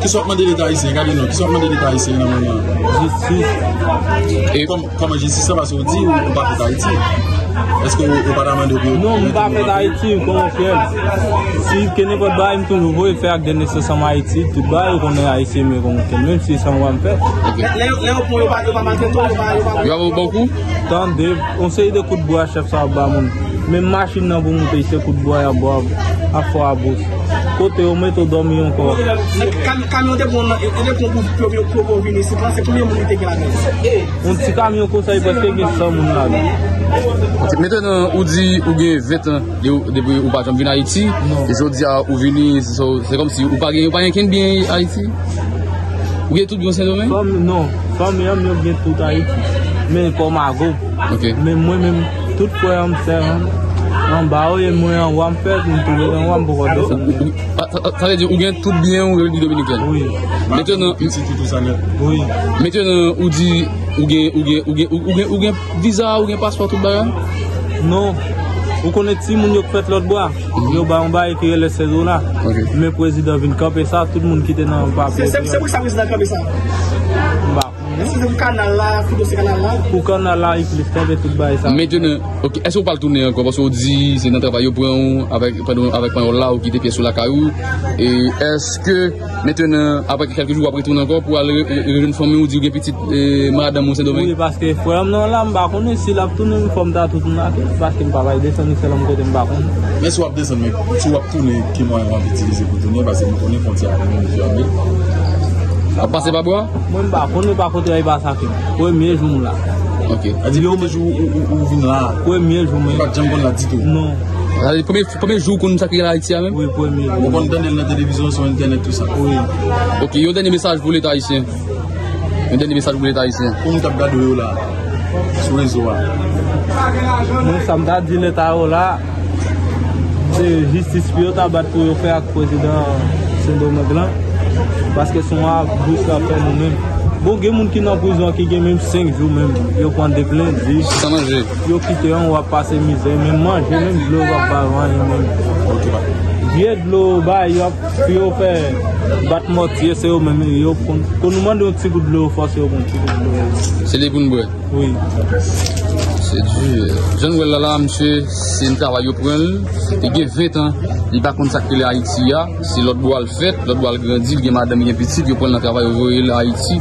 Qui sont demandés l'État ici? Regardez-nous, qui sont demandés l'État ici? Justice. Comment justice, ça va se dire ou pas l'État ici? Est-ce que vous parlez de vous? Non, je ne parle pas d'Haïti, comme on fait. Si vous ne pas d'Haïti, vous ne faire des nécessaires en Haïti, tout bas, vous connaissez Haïti, mais vous ne même si ça va me faire. Vous avez beaucoup? Attendez, on sait des coups de bois, chef, ça va. Même machine, vous montez ces coups de bois à boire, à faire à bourse. côté on met au dormir encore. Le camion de bon, il est pour venir ici, c'est pour les monter qui la maison. Un petit camion comme ça, il parce que cent monde là. Maintenant, on dit ou gagne vingt ans depuis ou pas venir à Haïti, et je dis à ou venir, c'est comme si ou pas gagne pas gagne bien à Haïti. Ou gagne tout bien Saint-Domingue? Non, famille on gagne tout à Haïti. Mais comme à go. Mais moi même tout quoi on sert. En bas, il y a un wampet, il y a un wampet. Ça veut dire ou bien tout bien ou République dominicaine. Oui. Maintenant, oui. Maintenant, ou dit ou bien ou bien visa ou bien passeport tout bagarre. Non. Vous connaissez les gens qui fait l'autre bois. Ils ont fait le saison là. Mais le président vient camper ça, tout le monde qui était dans le papier. C'est pour ça que vous avez camper ça. Est-ce que vous canal là, vous avez canal là? Pour canal là, il faut faire tout bail ça. Maintenant, OK, est-ce que vous parlez tourner encore parce qu'on dit c'est dans travail prend avec avec pendant là ou qui était pièce sur la caillou et est-ce que maintenant après quelques jours après tourner encore pour aller une famille ou dire une petite madame au Saint-Domingue? Oui, parce que frère non là, m'ba connait si la tourner une femme là tout là parce que m'pa descendre c'est l'homme côté m'ba connait. Mais soit descendre mais soit tourner qui moi on va utiliser pour tourner parce que nous connait frontière avec à passer par bois? Moi, je ne pas côté de la sac. Premier jour là. Ok. Premier jour où vous venez là? Premier jour. Pas de la dit tout. Non. Premier jour qu'on nous sacre à Haïti même? Oui, premier jour. On donne la télévision, sur Internet, tout ça. Oui. Ok, il y a un dernier message pour l'État haïtien. Un dernier message pour l'État haïtien. Comment tu as regardé là? Sur les réseaux. Moi, ça me dit l'État là. C'est justice pour pour faire avec le président Saint-Domingue là. Parce que son a juste à faire nous-mêmes. Bon, il y a des gens qui sont en prison, qui ont même cinq jours, même. Ils prennent des plaintes, ils quittent, on va passer misère, même manger, même de l'eau va pas vendre. Bien de l'eau, ils ont fait battre mortier, c'est eux-mêmes. Ils ont demandé un petit coup de l'eau, ils ont fait un petit coup de l'eau. C'est les Gounboué? Oui. C'est dur. Jeune Wellala, monsieur, c'est un travail au point. Il y a vingt ans, il va consacrer l'Haïti. Si l'autre bois le fait, l'autre bois le grandit, il y a madame, il y a petite, il prend le travail au Haïti.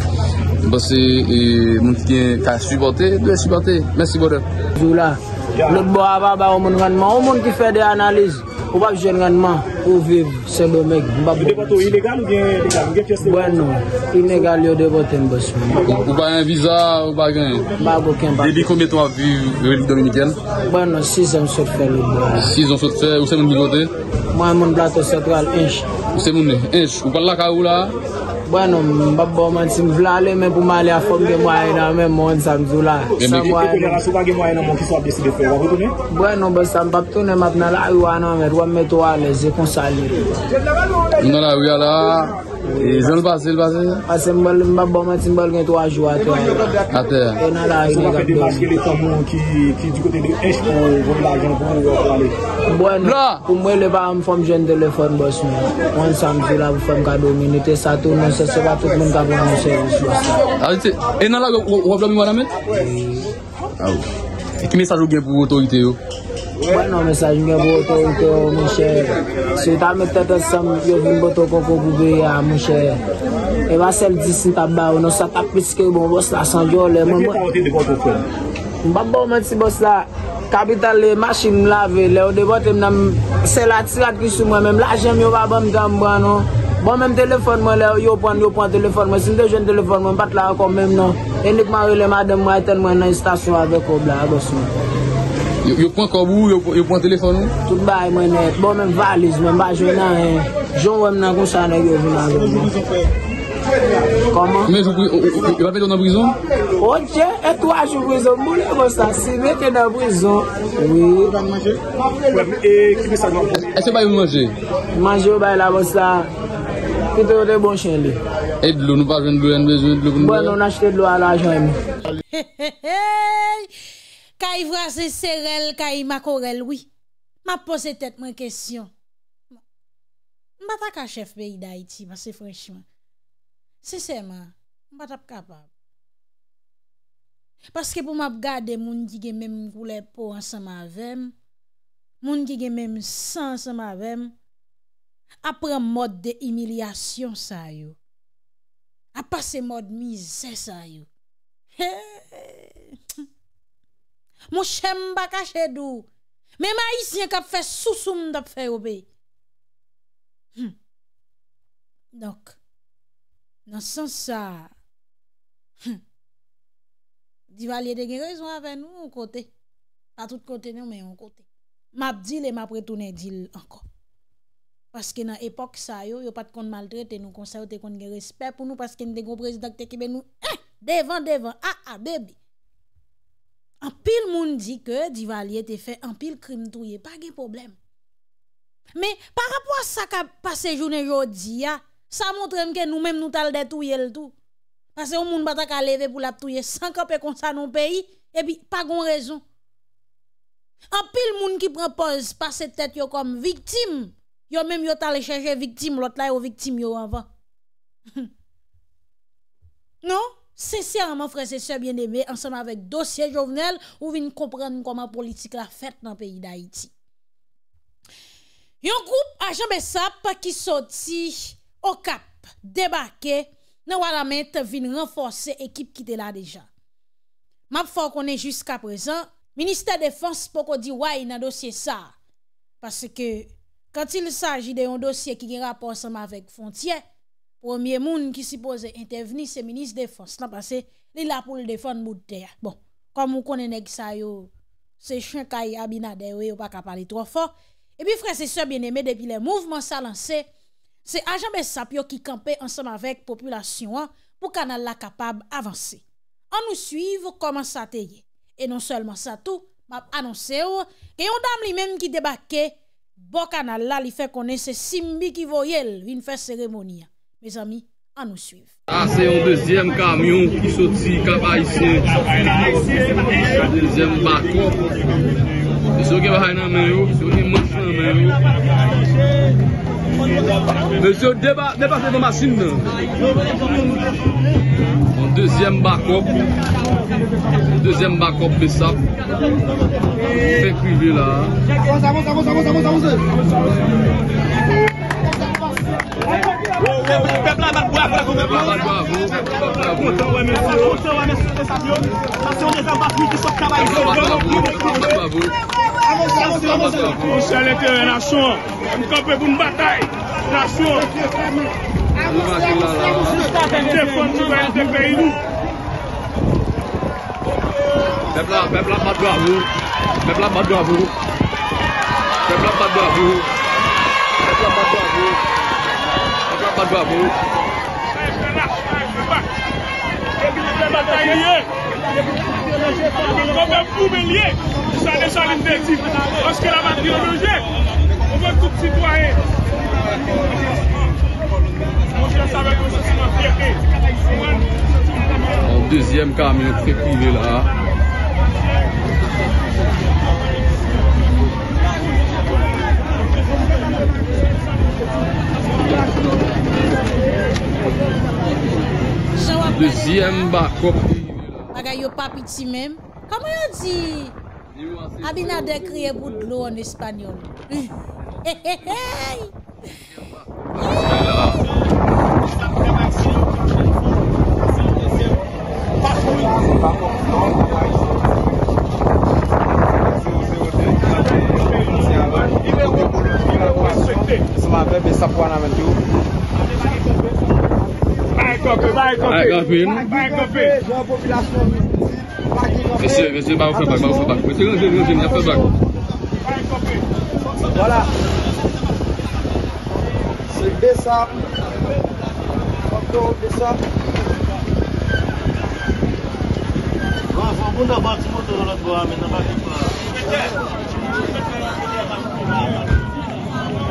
C'est mon qui a supporté, de supporter. Merci beaucoup. L'autre bois va avoir un rendement. Un monde qui fait des analyses, on va avoir un rendement pour vivre Saint-Domingue. Illégal ou bien illégal? Non, illégal, il y a des votes. Ou pas un visa ou pas un? Pas aucun. Depuis combien de temps tu as vu la République dominicaine? Non, six ans sur faire le bois. six ans sur faire, où c'est mon voté? Moi, mon plateau central, inch. Où c'est mon inch? Ou pas la caou là? Bueno, babo man si mvla ale men pou male a fok gen mwa ena men moun sa mzou la. Sa mwa ena. E konera sou pa gen mwa ena moun ki sou ap deside fe, wap retounen? Bueno, be sa mbap tounen map nan la yu anan men, wap meto ale, ze konsali. Nan la yu ala, e jen l'pase l'pase? Ase mbal mbabo man si mbal gen trois jou a te. A te? E nan la yu nega pe. Sou pa fe demaske le tan moun ki du kote de ench pou voun la gen pou mwen wap ale? Bueno, pou mwen le pa mfom jen telefon bos mwen. Moun sa mzou la pou fom ka dominite sa tounen se. C'est pas tout le monde qui a besoin de service. Et là, vous avez Wanament? Et quel message vous avez pour l'autorité? Non, le message que vous avez pour l'autorité, mon cher. Si vous avez peut-être ensemble, vous avez un peu de temps pour vous payer, mon cher. Et vous avez dix ans de tabac, vous avez plus que bon boss là, sans jour. Vous avez un peu de temps pour vous payer. Vous boss là. Capital, les machines lavées, les dévotes, c'est la tirade qui est sur moi-même. L'argent, je ne vais pas me faire non. Bon, même téléphone, moi, là, yo prend, yo prend téléphone, moi, si je jeune téléphone, moi, pas là encore même, non. Uniquement, les madame, moi, tellement, dans une station avec Obla, à Bosson. Yo prend encore où, yo prend téléphone? Tout bail, moi, net. Bon, même valise, même, bah, je n'ai rien. Je n'ai rien, comme ça, yo, je n'ai rien. Comment? Mais vous avez dans la prison? Ok, et toi, je suis en prison. Vous voulez ça? Si vous êtes dans la prison, oui. Et qui veut ça? Est-ce que vous allez manger? Manger, vous allez là-bas, ça. Plutôt des bons chiens. Et de l'eau, nous ne pouvons pas besoin de l'eau. Bon, on achète de l'eau à l'argent. Quand il voit ses serrelles, quand il m'a corrélé, oui. Ma pose tête, ma question. Je ne suis pas chef pays d'Haïti, parce que franchement. Sincèrement, je ne suis pas capable. Parce que pour me garder, les gens qui ont même couleur de peau ensemble avec moi, les gens qui ont même sang ensemble avec moi, après mode de humiliation, ça yo. Après ce mode misère, ça yo. Mon chèm pas caché d'où. Même haïtien qui a fait sous-soum d'ap fait obé. Hmm. Donc, dans ce sens, ça, Divalier de Guéret, ils avec nous, on côté. Pas tout côté, non, mais on côté. M'a dit, et m'a retourné, dit encore. Parce que dans l'époque, ça, yo, yo pas de compte maltraité, nous, qu'on s'est qu'on a respect pour nous, parce que nous, des président qui nous, eh, devant, devant, ah, ah, bébé. En pile, moun dit que Divalier te fait en pile crime touye, pas de problème. Mais par rapport à ça qui a passé journée aujourd'hui, ça montre que nous-mêmes nous t'allons détruire le tout. Parce que nous ne pouvons pas lever pour la touiller sans camper comme ça dans le pays, et puis pas de raison. En pile, moun qui propose passer tête comme victime, yo même yo t'allez chercher victime, l'autre là yo victime yo avant. Non? Sincèrement, frères et sœurs bien-aimés, ensemble avec dossier Jovenel, ou vient comprendre comment la politique la fait dans le pays d'Haïti. Yon groupe agent Bessap qui sorti au Cap, débarqué, dans Wanament, vient renforcer l'équipe qui était là déjà. Ma foi qu'on est jusqu'à présent, ministère de Défense pour qu'on dise ouais dans dossier ça. Parce que quand il s'agit d'un dossier qui a rapport ensemble avec frontière, premier monde qui suppose intervenir, c'est ministre de Défense. Là, parce qu'il est là pour le défendre bout de terre. Bon, comme on connaît ça, c'est chien qui a Abinader, ou pas qu'à parler trop fort. Et puis, frères et sœurs bien-aimés, depuis les mouvements ça lancé, c'est agent Bessap qui campait ensemble avec la population pour canal la capable avancer. On nous suivre comment ça t'aille. Et non seulement ça tout, m'a annoncé et on dame lui même qui débarquait bon canal là, il fait connaître c'est Simbi qui voyait, une faire cérémonie. Mes amis, on nous suivre. Ah, c'est un deuxième camion qui sortit cap haïtien. Deuxième bateau. Monsieur qui va dans main, monsieur qui marche dans main. Monsieur dépasse dans machine. En deuxième backup, deuxième backup de sap. Fait criver là. Avance, avance, avance, avance, avance, avance. Nous sommes l'intérêt de la nation. Nous sommes pour une bataille. Nation. Nous défendons souveraineté du pays. Peuple, peuple, pas droit à vous. Peuple, pas droit à vous. Peuple, pas droit à vous. Peuple, pas droit à vous. Peuple, pas droit à vous. Ça les saluts d'exil. Parce que la batterie est logée. On veut tout citoyen. En deuxième camion très privé là. Deuxième backup. Bagaille pas petit même. Comment on dit? Abinader crié bout de l'eau en espagnol. Hé hé hé hé! Monsieur, monsieur, bah, on fait bac, bah, on fait bac. Monsieur, monsieur, monsieur, on fait bac. Voilà. C'est Bessap. Photo Bessap.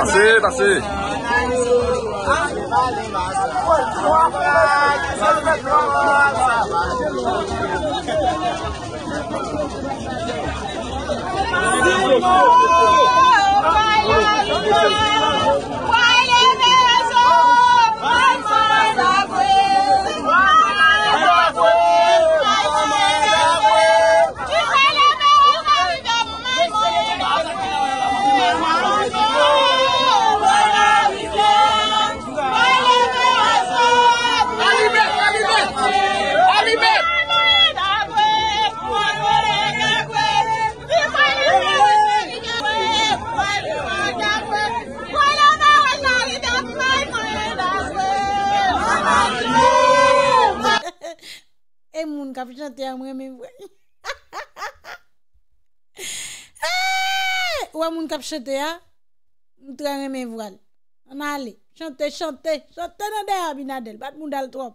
Passez, passez. et moun kap chante a mwen men wè. Ou a moun kap chante a, moun tra men voile. On allez, chante, chante, chante dans des Abinader, bat moun dal trop.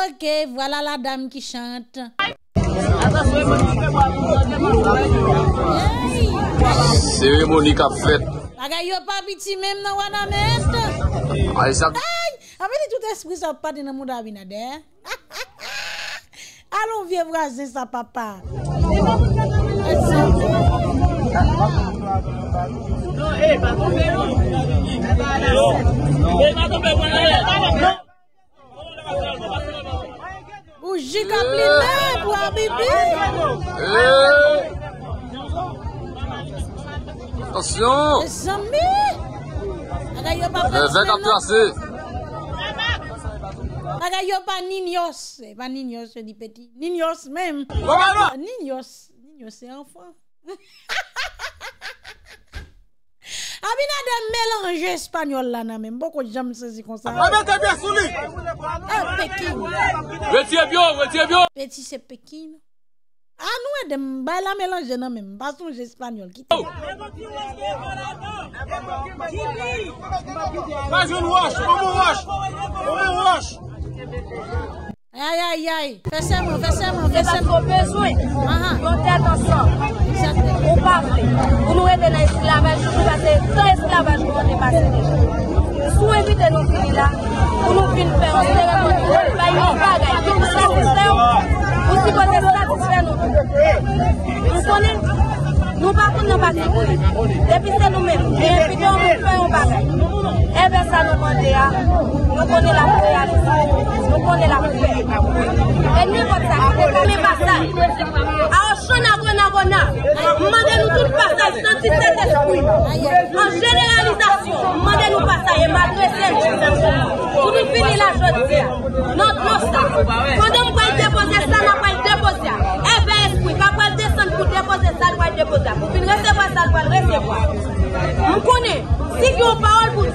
Ok, voilà la dame qui chante. Cérémonie qu'a faite. Bagaille pas petit même dans Wanament. Aïe, ça. Avec tout esprit ça pas dans monde Abinader. Allons vieux raser ça papa. Non, eh, pas tomber. Eh, pas tomber. Ou j'ai caplé pour Abibé. Attention! Les amis! Ninos! Pas Ninos, je dis petit. Ninos même! Ninos! Ninos, c'est enfant! Abinader mélange espagnol là, même. Beaucoup de gens me saisissent comme ça. Pékin! Petit, c'est Pékin! Ah, nous, on a la mélange, non, même, pas son espagnol. Oh! Aïe, aïe, aïe. Fais-moi, fais-moi, fais-moi. Besoin. On parle. On nous aide dans l'esclavage. Nous passons dans l'esclavage pour nous dépasser déjà. Sous éviter nos pays là, pour nous faire un cérémonie, pour nous faire un bagage. Ou si vous êtes satisfait, nous connaissons, nous partons dans parti politique. Depuis c'est nous-mêmes, et puis nous faisons un bagage. Eh bien ça nous demande, nous connaissons la réalité, nous connaissons la vérité. Et nous comme ça, nous connaissons pas ça. Alors chona gona gona, demandez-nous tout partage dans toute cette esprit. En généralisation, demandez-nous pas ça et malgré ça, pour nous finir la journée, notre constat, quand on va déposer ça, pas le déposer. Eh bien, esprit, quand on descend pour déposer ça, on va déposer. Pour finir recevoir ça, on va recevoir. Nous connaissons, si vous avez parole pour nous, nous ne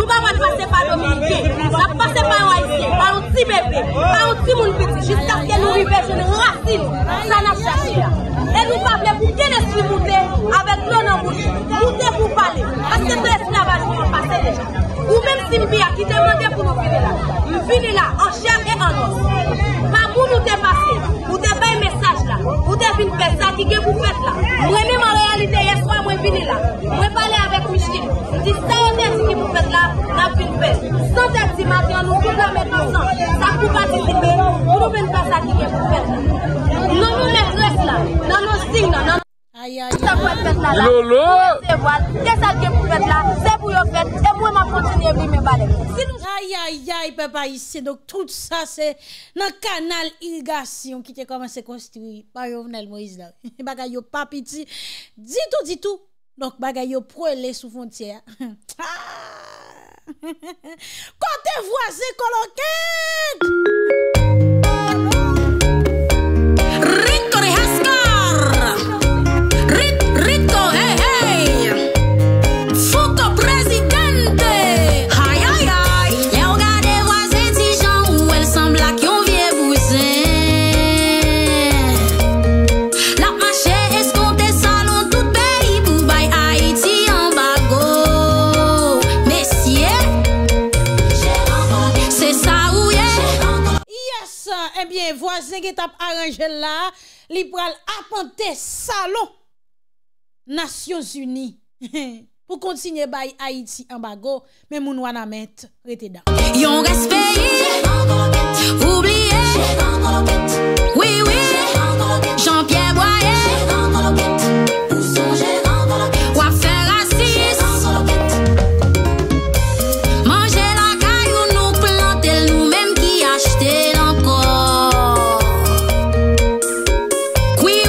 pouvons pas passer par Dominicain, nous ne passer par Haïtien, par un petit bébé, par un petit monde petit, jusqu'à ce que nous arrivions sur une racine, ça n'a pas cherché. Et nous parlons pour quel esprit vous avec l'eau dans bouche, vous pour parler, parce que c'est l'esclavage qui nous passe déjà. Ou même Simbia qui demande pour nous venir là, nous venons là, en chair et en os. Pas pour nous dépasser, vous n'avez pas un message là, vous avez une personne qui vous faites là. Moi-même en réalité, hier soir, moi venu là, moi parler avec Michel. Je dis ça on est qui vous faites là, n'a plus de paix. Sans estimation, nous pouvons la mettre ensemble. Ça peut participer, nous ne pouvons pas ça qui vous faites là. Nous nous mettons là, dans nos signes, dans nos... Aïe, aïe, aïe. Ça peut être là, là. Lolo. C'est voilà, c'est ça qui vous faites là, c'est pour vous faites, et moi, je continue à vivre mes balais. Aïe, aïe, aïe, papa, ici. Donc, tout ça, c'est dans le canal irrigation qui a commencé à construire par Jovenel Moïse là. Bagay yo pas petit. Dis tout, dis tout. Donc, bagay yo prélé sous frontière. Quand tes voisins coloquent. Rico de Hascar. Rico, Rico, hey, hey. Fouco présidente. Aïe, aïe, aïe. Les regards des voisins, si j'en ou elle semble qu'ils ont vieux voisins. La marche est escomptée, salon tout belle. Eh bien, voisin qui t'a arrangé là, il pral apporter salon Nations Unies pour continuer bail Haïti en bago, mais moun Wanament rete dan. Yon respect, oublié. Oui oui, Jean-Pierre Boyer. Où son gérant dans la tête. Wa faire assis. We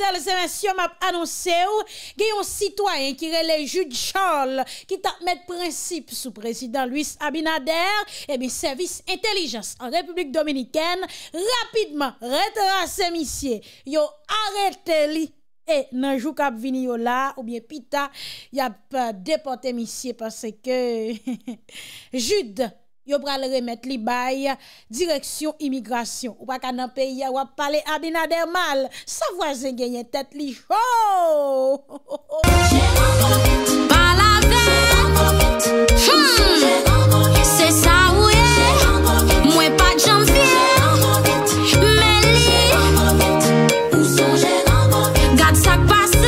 Mesdames et messieurs, m'a annoncé qu'il y a un citoyen qui relève Jude Charles qui t'a mettre principe sous président Luis Abinader. Et bien, service intelligence en République Dominicaine rapidement retrace monsieur. Yo arrêté li. Et dans le jour qui vient là, ou bien pita, il a déporté monsieur parce que Jude. Yo pral remettre li bay direction immigration ou pas dans pays ou parler Abinader mal sa voisin gagne tête li oh pas la tête c'est ça ou est moi pas janvier mais li où sont j'ai garde ça passer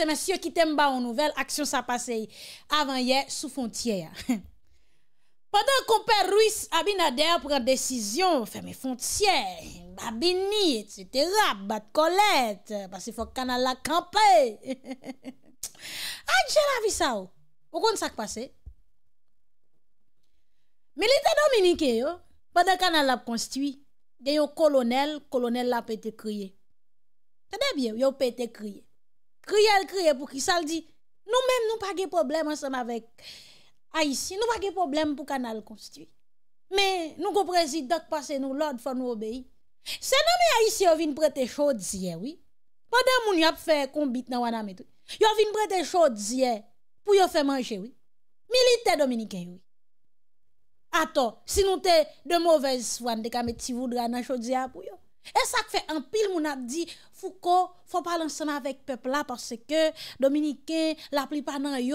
et messieurs qui t'aiment pas en nouvelle action ça passé avant hier sous frontière. Pendant qu'on père Luis Abinader prend décision fermer frontière, Babini et cetera, bat Colette parce qu'il faut canal la camper. Angela vi ça ou qu'on ça passé. Militaire dominicain yo, pendant canal la construit, gagne colonel, colonel la pété crier. T'as bien, yo pété crier. Crier, crier pour qui ça le dit. Nous-mêmes, nous n'avons pas de problème ensemble avec Haïti. Nous n'avons pas de problème pour canal construit. Mais nous, comme président, passez nous l'ordre, faut nous obéir. C'est nommé Haïti, on vient prêter chaudière, oui. Pendant que nous avons fait combat dans Wanament, ils viennent prêter chaudière pour nous faire manger, oui. Militaires dominicains, oui. Attends, si nous sommes de mauvaise foi, nous devons mettre si vous voudrez dans chaudière pour nous. Et ça fait un pile, mon a dit, FOUCO, faut parler ensemble avec le peuple là, parce que Dominicains, la plupart d'entre eux, ils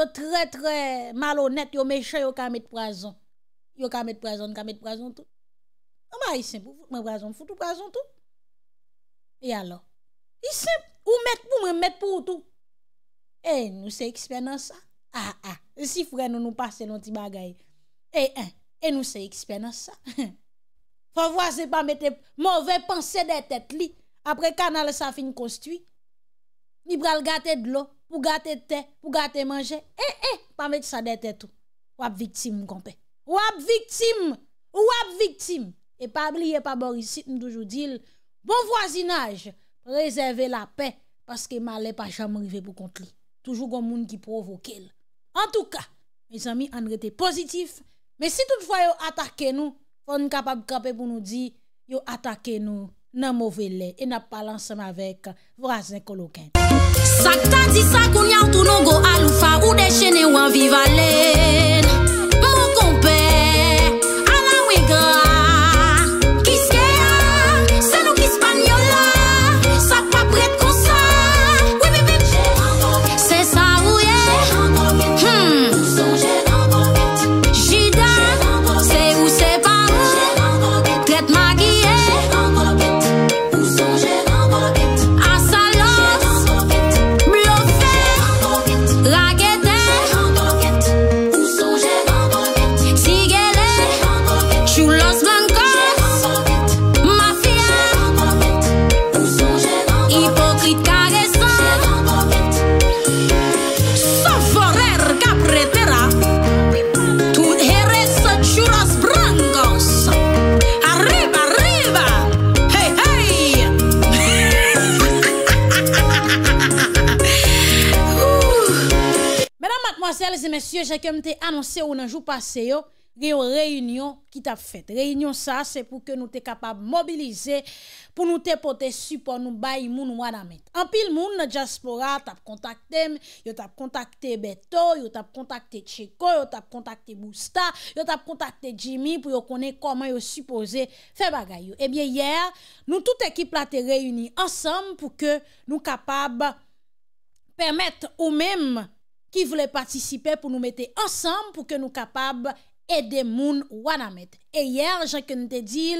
sont très très malhonnêtes, ils sont méchants, ils ont mis de prison. Ils ont mis de prison, ils ont mis de prison tout. On va ici, pour foutre prison, foutre prison tout. Et alors? Ils sont, ou mettre pour me mettre pour tout. Et nous, c'est expérience ça. Ah ah, si frère nous nous passons nos petits bagailles. Et un, et nous, c'est expérience ça. Faut voir c'est pas mettre mauvais pensée des têtes li après canal ça fin construit il pral gâter de l'eau pour gâter terre pour gâter manger eh eh pas mettre ça des têtes tout ou victime compé ou victime ou victime et pas oublier pas Boris nous toujours dit bon voisinage réserver la paix parce que malé pas jamais arriver pour contre lui toujours gon monde qui provoque en tout cas mes amis en rete positif mais si toutefois yo attaquer nous on est capable de camper pour nous dire, yo attaquez nous dans mauvais lait et n'a pas ensemble avec voisin coloquin. Ça t'a dit ça qu'on y a tout non go alpha ou déchaîné ou en vivale. Mon compère, à la ouiga. Qui ce qu'il y a? C'est nous qui spagnola. Ça pas prête comme ça. Oui, oui, oui. C'est ça ou est? Hmm. Mesdames et messieurs, j'ai comme t'ai annoncé ou nan jour passé yo, une réunion qui t'a fait. Réunion ça c'est pour que nous t'es capable mobiliser pour nous te porter support nous bail moun Wanament. En pile moun nan diaspora t'a contacté, yo t'a contacté Beto, yo t'a contacté Chico, yo t'a contacté Busta, yo t'a contacté Jimmy pour yo connaître comment yo supposé faire bagay yo. Eh bien hier, nous toute équipe là t'es réunie ensemble pour que nous capable permettre ou même qui voulait participer pour nous mettre ensemble pour que nous capables aider moun Wanament. hier, j'en que nous te dit,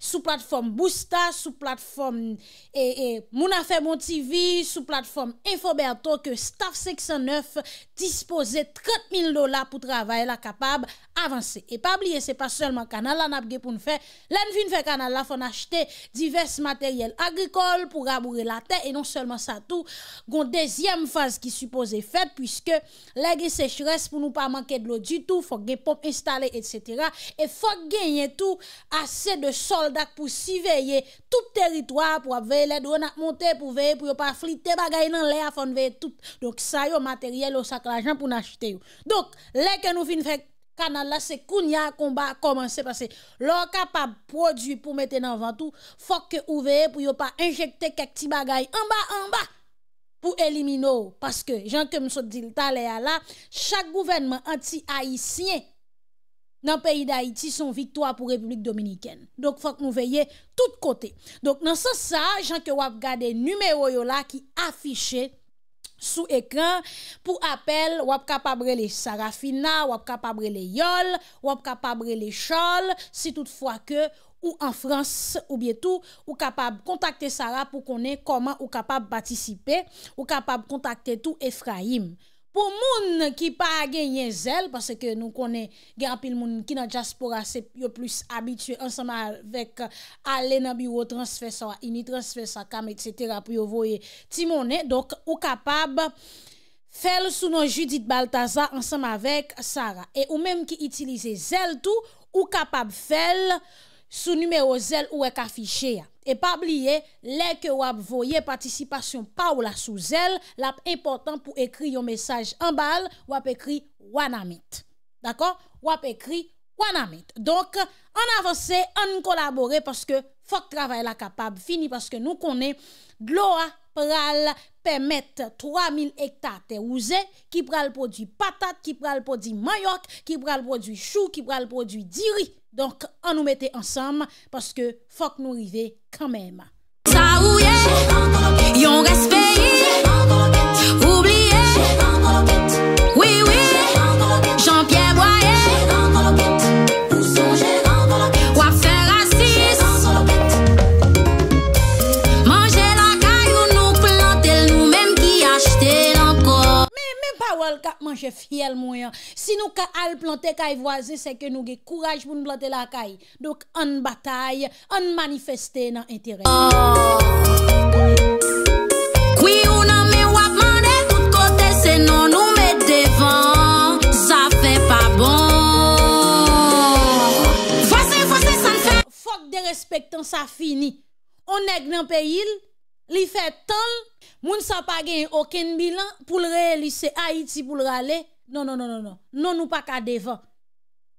sous plateforme Boosta, sous plateforme et, et, Mon Affaire Mon T V, sous plateforme Infoberto, que Staff cinq cent neuf disposait trente mille dollars pour travailler la capable avancer. Et pas oublier, c'est pas seulement canal là, n'a pas pour nous faire. Là, nous venons faire canal là, faut acheter divers matériels agricoles pour rabourer la terre. Et non seulement ça, tout, gon deuxième phase qui supposait faite, puisque la sécheresse pour nous pas manquer de l'eau du tout, faut que pompe installée, et cetera. Et faut gagner tout assez de soldats pour surveiller tout territoire, pour veiller les drones monter, pour veiller pour pas fliter bagaille dans l'air, faut veiller tout. Donc ça, yo matériel, au sac l'argent pour acheter. Donc, là que nous venons faire canal là, c'est kounya combat commencer parce que l'on capable produit pour mettre dans vent tout, faut que vous veillez pour pas injecter quelques petits bagailles en bas en bas pour éliminer, parce que Jean que m'sot dit là, chaque gouvernement anti-haïtien dans le pays d'Haïti sont victoire pour République Dominicaine. Donc faut que nous veiller tout côté. Donc dans ce sens ça, Jean que wap gade numéro yo là qui affiché sous écran pour appel, ou ap capable les Sarafina, ou ap capable les Yol, ou ap capable les Charles, si toutefois que ou en France ou bien tout, ou capable contacter Sarah pour connaître comment ou capable participer, ou capable contacter tout Ephraim. Pour moun qui pas gagné zèle, parce que nous connaissons gen pile moun qui dans diaspora c'est plus habitué ensemble avec aller dans bureau transfert ça, ini transfert ça, cam et cetera pour yo voyer ti monnaie. Donc ou capable faire sous nos Judith Baltazar ensemble avec Sarah, et ou même qui utilise zèle tout ou capable faire sous numéro zèle ou est affiché. Et pas oublier, les que vous voyez participation pas ou la sous zèle, la important pour écrire un message en balle, ou avez écrit Wanament. D'accord? Ou avez écrit Wanament. Donc, en avance, en collaborer parce que faut que travail la capable fini, parce que nous connaissons gloa pral permettre trois mille hectares de ouzé qui pral produit patate, qui pral produit manioc, qui pral produit chou, qui pral produit diri. Donc, on nous mettait ensemble parce que faut que nous arrivions quand même. Ça ou est, yon reste payé, oublié, oui, oui, Jean-Pierre Boyer, ou songer, ou à faire assis, manger la caille ou nous planter nous-mêmes qui acheter encore. Parole qu'a manger fiel moyen, si nous ka al planter caille voisin, c'est que nous gè courage pour nous planter la caille. Donc en bataille, en manifester dans intérêt. Oui, on a mais ou a mandé tout côté, c'est non nous met devant, ça fait pas bon. Voici voici ça ne fait fuck de respectant ça fini. On est dans pays, il fait tant moun sa pa gen aucun bilan pour le réaliser Haïti pour le râler. Non non non non non. Non nous pas ka devant.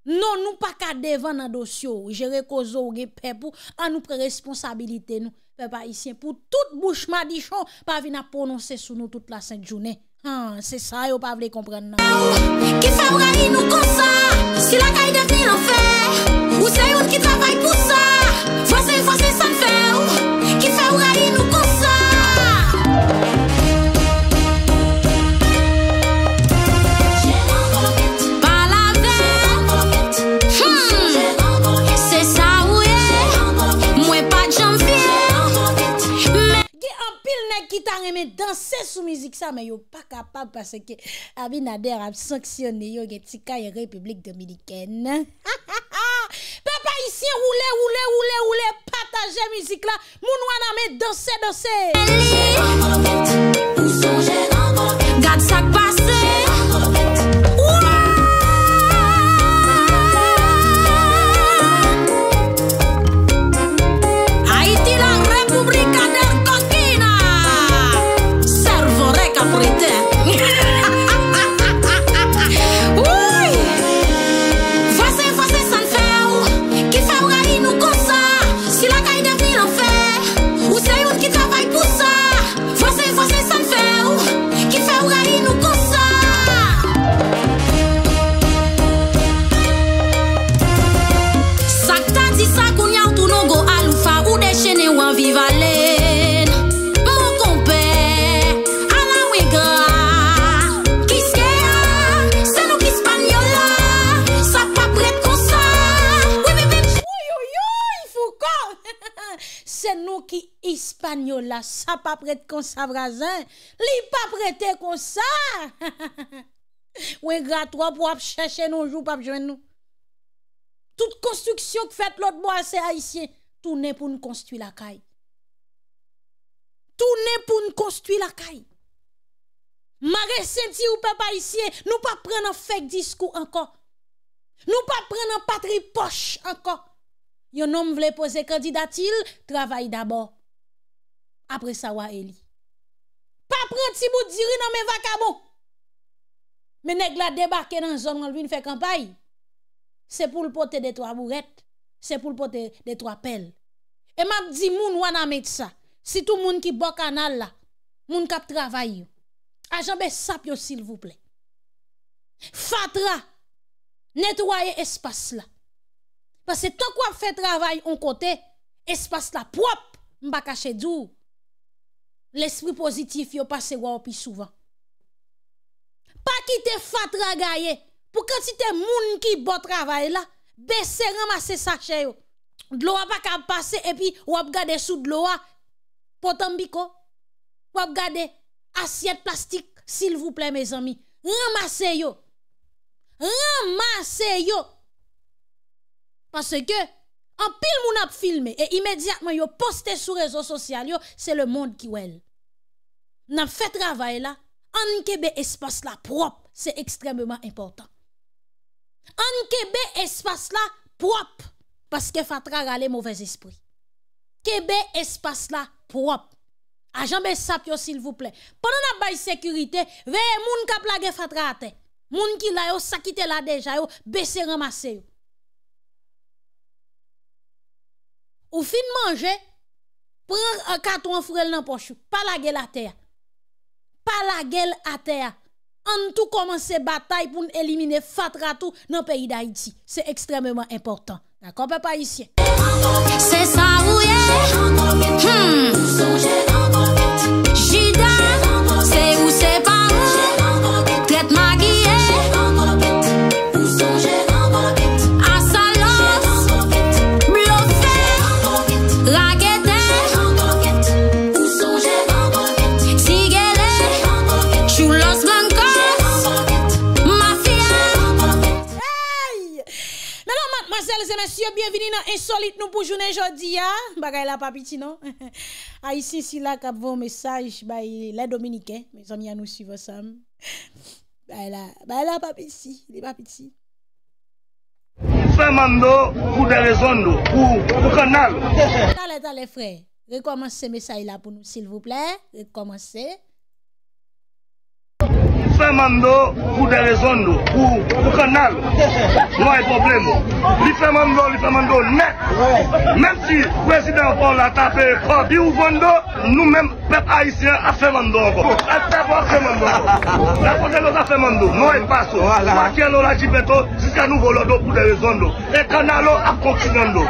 Non nous pas ka devant dans dossier. Gérer cause ou gen pepou, an nous prend responsabilité nous. Peuple haïtien pour toute bouche madichon pas venir prononcer sous nous toute la sainte journée. Ah, c'est ça yo pas vle comprendre. Qui fait ou rali nous comme ça? Si la caille devient l'enfer, ou c'est yon qui travaille pour ça? Voici voici ça ne fait. Qui fait ou rali nous comme ça? Qui t'a aimé danser sous musique ça, mais yo pas capable parce que Abinader a sanctionné yo gen ti kay République Dominicaine. Papa ici roule roule roule roule partager musique là, moun Wanament danser danser. Garde ça passer. Voici, voici, ça ne fait où? Espagnol là, ça pas prête comme ça, Brasin. Li pas prête comme ça. Ou gratuit pour chercher nos jours, pas joindre nous. Toute construction que fait l'autre bois, c'est haïtien. Tourner pour nous construire la caille. Tourner pour nous construire la caille. Maré senti ou papa ici, nous pas prendre un fake discours encore. Nous pas prendre un patrie poche encore. Yon homme vle poser candidatil, travaille d'abord. Après ça wa Eli. Pas prendre ti bout diri nan mes vacabon. Mais nèg la débarquer dans zone on vinn faire campagne. C'est pour le porter des trois bourrettes, c'est pour le porter des trois pelles. Et m'a dit moun wana mettre ça. Si tout moun ki bo canal là, moun k'ap travaille yo. Agent Bessap yo s'il vous plaît. Fatra nettoyer espace là. Parce que tant qu'on fait travail on côté, espace la propre, m'pa cacher dou. L'esprit positif yo passe wa pi souvent. Pas quitter fatra gaye pour quantité moun ki bon travail là, baisser ramasser sachet yo. De l'eau pas capable passer et puis ou regarder sous de l'eau potambiko. Ou regarder assiette plastique, s'il vous plaît mes amis, ramassez yo. Ramassez yo. Parce que, en pile moun ap filmé, et immédiatement yo posté sur réseaux sociaux, c'est le monde qui wel. N'a fait travail là, an kebe espace là propre, c'est extrêmement important. An kebe espace là propre, parce que fatra rale mauvais esprit. Kebe espace là propre. Agent Bessap yo s'il vous plaît. Pendant la baille sécurité, veille moun ka plage fatra ate. Moun ki la yo, sa kite la deja yo, baisse ramasse yo. Ou fin manger, prendre un carton frel dans poche, pas la gueule à terre. Pas la gueule à terre. En tout commencer bataille pour éliminer fatra tout dans le pays d'Haïti. C'est extrêmement important. D'accord, papa ici. C'est ça où est. Jida, c'est où c'est pas où. Traite maguillée. Monsieur, bienvenue dans Insolite nous pour journée aujourd'hui. Bagay la papiti non. Haïti si la cap vos message bay les Dominicains, mes amis à nous suivre ça. Bay la, bay la papiti, les papiti. Frère Mando pour des raisons pour pour canal. Allez allez frère, recommencez message là pour nous s'il vous plaît, recommencez. Frère Mando pour des raisons pour pour canal. Non y a problème. Il fait Mando, il fait Mando net. Même si le président Paul a tapé Fabi ou Vando, nous-mêmes, peuple haïtien, a fait Mando encore. A fait Mando. La fondation a fait Mando. Non il passe. Marquez l'eau la Gibeto jusqu'à nous voler l'eau pour des raisons. Et Canalo a continué Mando.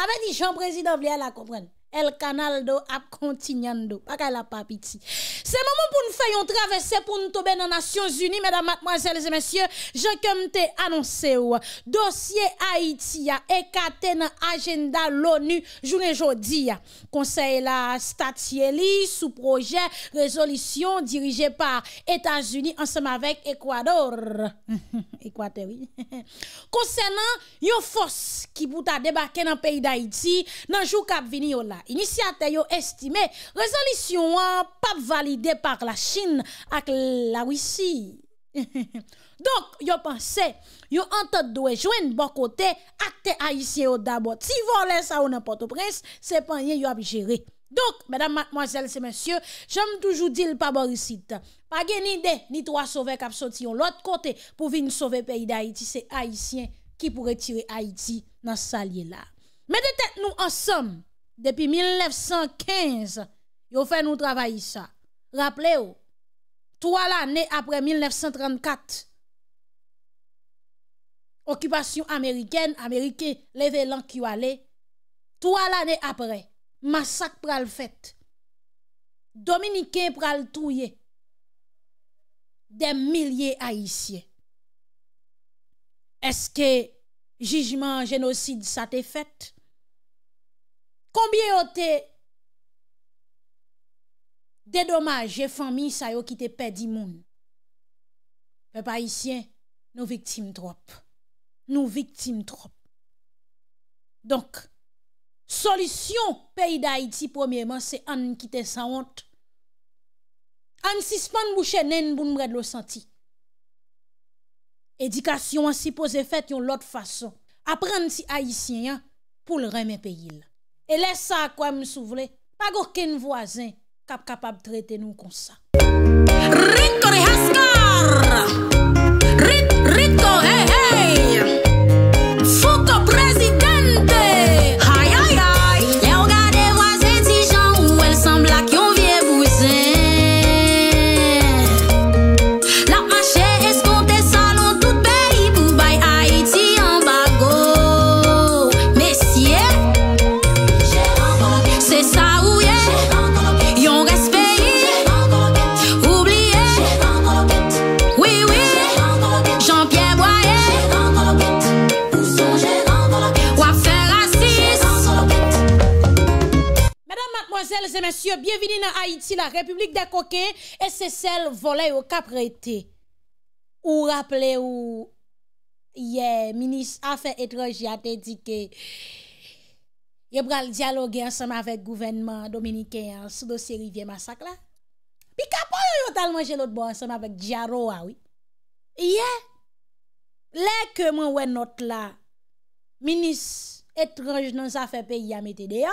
Avec dit Jean président, vous la comprendre. El canal do ap continuando. Pas qu'elle a pas piti. C'est le moment pour nous faire une traversée pour nous tomber dans les Nations Unies, mesdames, mademoiselles et messieurs. Je comme te annoncé ou. Dossier Haïti a écarté dans l'agenda l'ONU journée jodi. Conseil la statieli sous projet résolution dirigé par États-Unis ensemble avec Équateur. Équateur oui. Concernant une force qui bouta débarquer dans le pays d'Haïti, dans jour k'ap vini là. Initiateur yo estimé résolution pas validée par la Chine avec la Russie. Donc yo pensé yo entente doit joindre bon côté acte haïtien d'abord. Si voler ça dans Port-au-Prince, c'est pas rien yo a gérer. Donc mesdames mademoiselles et messieurs, j'aime toujours dire pas boricite. Pas gagner idée ni trois sauveurs qui sorti on l'autre côté pour venir sauver pays d'Haïti, c'est haïtien qui pourrait tirer Haïti dans salier là. Mais de tête nous ensemble. Depuis mille neuf cent quinze, yo fait nous travailler ça. Rappelez-vous, trois l'année après mille neuf cent trente-quatre, occupation américaine, américain, levé l'an qui allait. Trois l'année après, massacre pral fait. Dominicain pral touye. Des milliers haïtiens. Est-ce que jugement génocide ça t'est fait? Combien ont dédommagé famille ça yo qui te perdu moun? Peuple haïtien, nous victimes trop. Nous victimes trop. Donc, solution pays d'Haïti premièrement c'est an quitter sans honte. An suspend bouche nen pour nous brèd le senti. Éducation si supposée faite yon l'autre façon. Apprendre si haïtien pour le remet pays. Et laisse ça quoi me souvle, pas aucun voisin cap capable de traiter nous comme ça. Rico de Haskar. Rit Rico hey hey. Fouco présidente. Aïe aïe aïe. Les regarder voisins si gens où elle semble qu'ils ont vieux voisin. La marche escompté salon tout pays pour bail Haïti en bago. Messieurs. C'est ça où est, yon respect, oublié, oui oui, Jean-Pierre Boyer, ou à faire assise. Mesdames, mademoiselles et messieurs, bienvenue dans Haïti, la République des coquins, et c'est celle volée au caprété. Ou rappelez ou, hier, yeah, ministre Affaires étrangères a dit que il va dialoguer ensemble avec le gouvernement dominicain sous le dossier Rivière Massacre. Puis quand on manger l'autre bord ensemble avec Diaro, oui. Hier, les que moi ouais notre là, ministre étranger dans sa fait pays à mettre dehors.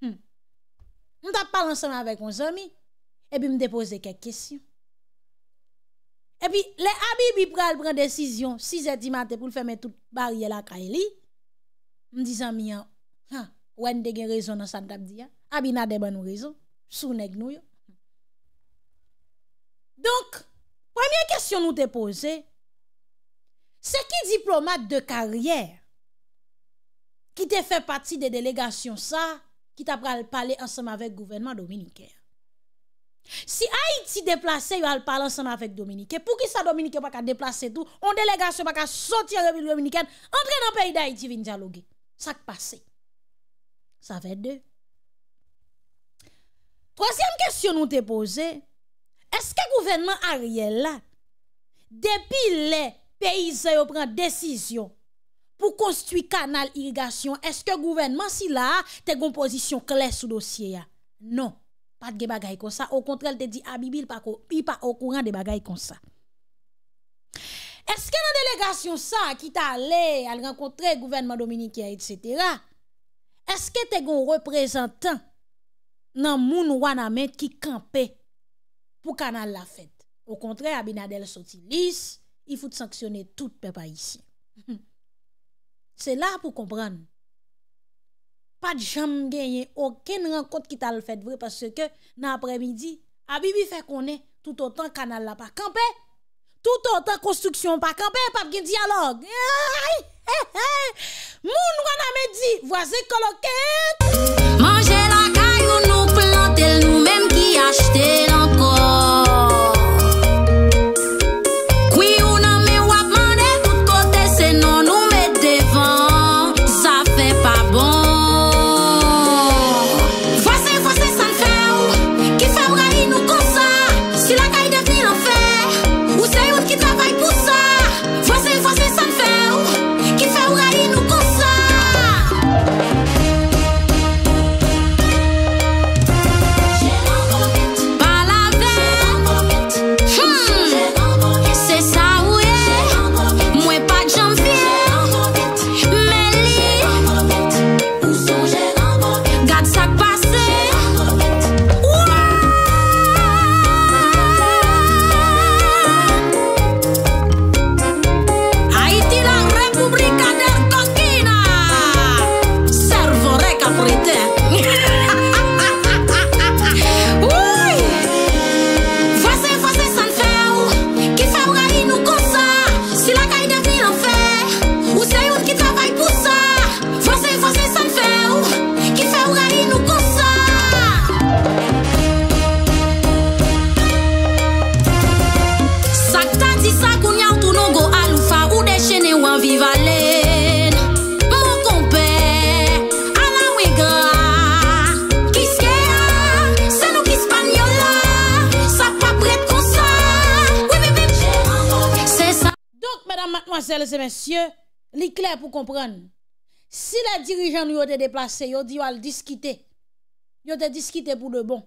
On t'a parlé ensemble avec nos amis et puis me déposer quelques questions. Et puis les Habibi pral prendre décision six heures du matin pour fermer toute barrière la Kaili. Me disant mien ha, ou en dégage raison dans sa tabdia. Abinader ban nou raison. Sou nèg nou yo. Donc, première question nous te posée, c'est qui diplomate de carrière qui te fait partie des délégations ça, qui t'a pral parler ensemble avec le gouvernement dominicain? Si Haïti déplacé, il al parler ensemble avec Dominicain. Pour qui ça Dominicain pas ka déplacer tout? On délégation pas ka sortir République dominicaine, entrer dans le pays d'Haïti vinn dialoguer. Ça qui passe. Ça fait deux. Troisième question nous te posée. Est-ce que le gouvernement Ariel là, depuis les paysans prend décision pour construire canal irrigation, est-ce que le gouvernement si là te une position claire sur le dossier? Non, pas de bagaille comme ça. Au contraire, il te dit Abibil pas au courant de bagaille comme ça. Est-ce que la délégation ça qui t'a allé à rencontrer le gouvernement dominicain, et cetera? Est-ce que tu es un représentant dans moun Wanament qui campait pour canal la fête? Au contraire, Abinader sorti lisse, il faut sanctionner tout peuple haïtien. C'est là pour comprendre. Pas de jamais gagner aucune rencontre qui t'a le fait vrai parce que dans l'après-midi, Abibi fait qu'on est tout autant canal la pas campé, tout autant construction pas campé, pas de dialogue. Aïe! Moun wana me dit, voisin coloquet. Manger la caillou nous planter nous-mêmes qui acheter encore. Oui, on a mis wap mané tout côté, c'est non nous mettre devant. Ça fait pas bon. Voisin, voisin, ça ne fait. Qui fait brailler nous comme ça? Si la caille devient l'enfer, ou c'est autre qui travaille pour ça? Voisin, voisin, ça ne fait. Qui fait brailler nous comme ça? Pas la veine, mesdames et messieurs, il est clair pour comprendre. Si les dirigeants nous ont déplacés, ils ont dit qu'ils ont discuté. Ils ont discuté pour de bon.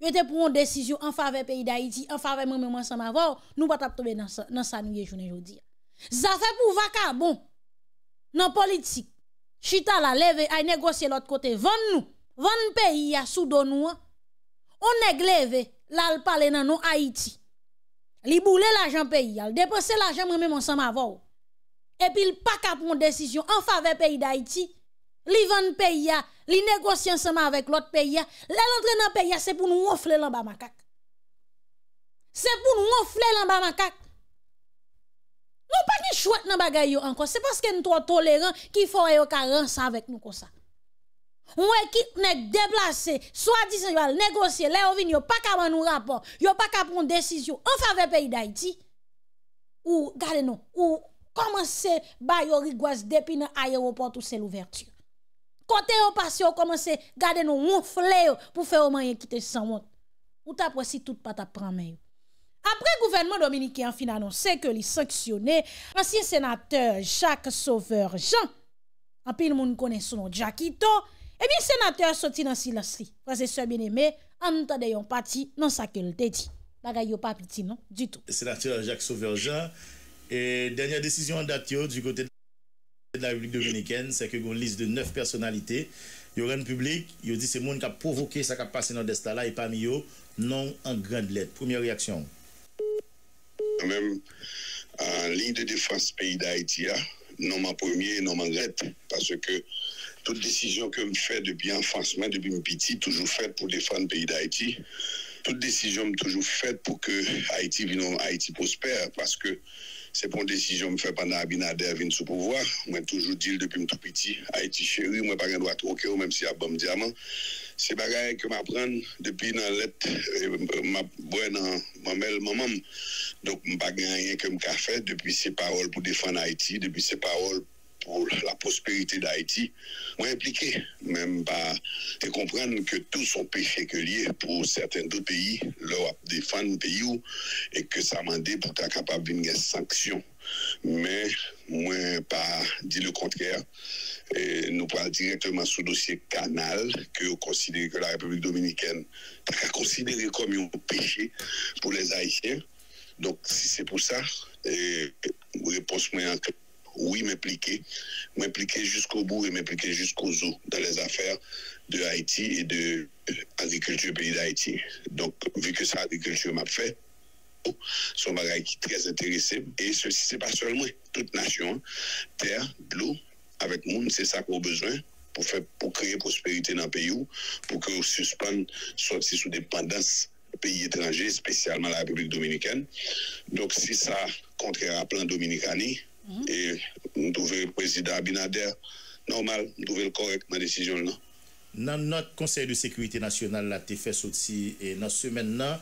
Ils ont pris une décision en faveur du pays d'Haïti, en faveur de moi-même ensemble avant. Nous ne pouvons pas tomber dans ça, dans ça nous aujourd'hui. Ça fait pour vacabon. Dans politique. Chita la lève a négocié l'autre côté. Vendre nous. Vendre pays à Soudan nous. On nègle là le parler dans nous Haïti. Li boule l'argent pays, il dépense l'argent moi même ensemble avant. Et puis il pas qu'à prendre décision en faveur pays d'Haïti. Li vend pays, li négocie ensemble avec l'autre pays. Là l'entrée dans pays c'est pour nous ronfler l'en bas macaque. C'est pour nous ronfler l'en bas macaque. Non pas ni chouette dans bagay yo encore, c'est parce que nous trop tolérants qui font yo carence avec nous comme ça. On équipe nèg déplacé, soit disant yo négocier, là on vinn yo pas ka nous rapport, yo pas ka prendre décision en faveur pays d'Haïti. Ou gardez non, ou commencer ba yo rigoise depuis dans aéroport ou c'est l'ouverture. Côté on passe on commencer garder nous ronfler pour faire au moyen quitter sans honte. Ou t'a si tout pas t'a prendre main. Après le gouvernement dominicain fin annoncé que les sanctionnés, ancien sénateur Jacques Sauveur Jean, en pile moun connaît son nom Jackito, eh bien sénateur sorti dans silence li. Frères et sœurs bien-aimés, en entendant yon parti dans sa que le dit. Bagay yo pas petit non du tout. Sénateur Jacques Sauveur Jean et dernière décision en date du côté de la République dominicaine, c'est que une liste de neuf personnalités, yo rend public, yo dit c'est moun qui a provoqué ça qui a passé dans destin là et parmi yo non en grande lettre. Première réaction. Même en ligne de défense pays d'Haïti, non ma premier, non ma regrette, parce que toute décision que je fais depuis l'enfancement, depuis mon petit, toujours faite pour défendre le pays d'Haïti, toute décision toujours faite pour que Haïti, non, Haïti prospère, parce que c'est pour une décision que je fais pendant Abinader vient sous pouvoir, moi toujours dit depuis mon tout petit, Haïti chéri, moi pas rien droit troquer, même si y a bon diamant. C'est bagaille que m'apprendre depuis dans lettre ma bonne maman. Donc je n'ai pas rien que je fais depuis ces paroles pour défendre Haïti, depuis ces paroles pour la prospérité d'Haïti. Je suis impliqué, même pas de comprendre que tous sont péchés que liés pour certains d'autres pays, leur défendre pays où, et que ça m'a dit pour être capable d'une sanction. Mais moi, pas dit le contraire. Et nous parlons directement sur le dossier canal que vous considérez que la République dominicaine a considéré comme un péché pour les Haïtiens. Donc, si c'est pour ça, et, réponse moi oui, m'impliquer, m'impliquer jusqu'au bout et m'impliquer jusqu'aux os dans les affaires de Haïti et de l'agriculture pays d'Haïti. Donc, vu que ça, l'agriculture m'a fait, son bagage qui est très intéressé. Et ceci, c'est pas seulement toute nation, terre, de l'eau, avec le monde, c'est ça qu'on a besoin pour, faire, pour créer prospérité dans le pays, pour que suspendre sortir sous dépendance pays étrangers, spécialement la République dominicaine. Donc, c'est ça, contraire à plan dominicani, mm-hmm. Et nous trouvons le président Abinader normal, nous trouvons correctement la décision. Non? Dans notre Conseil de sécurité nationale, la T F S aussi, et dans ce maintenant,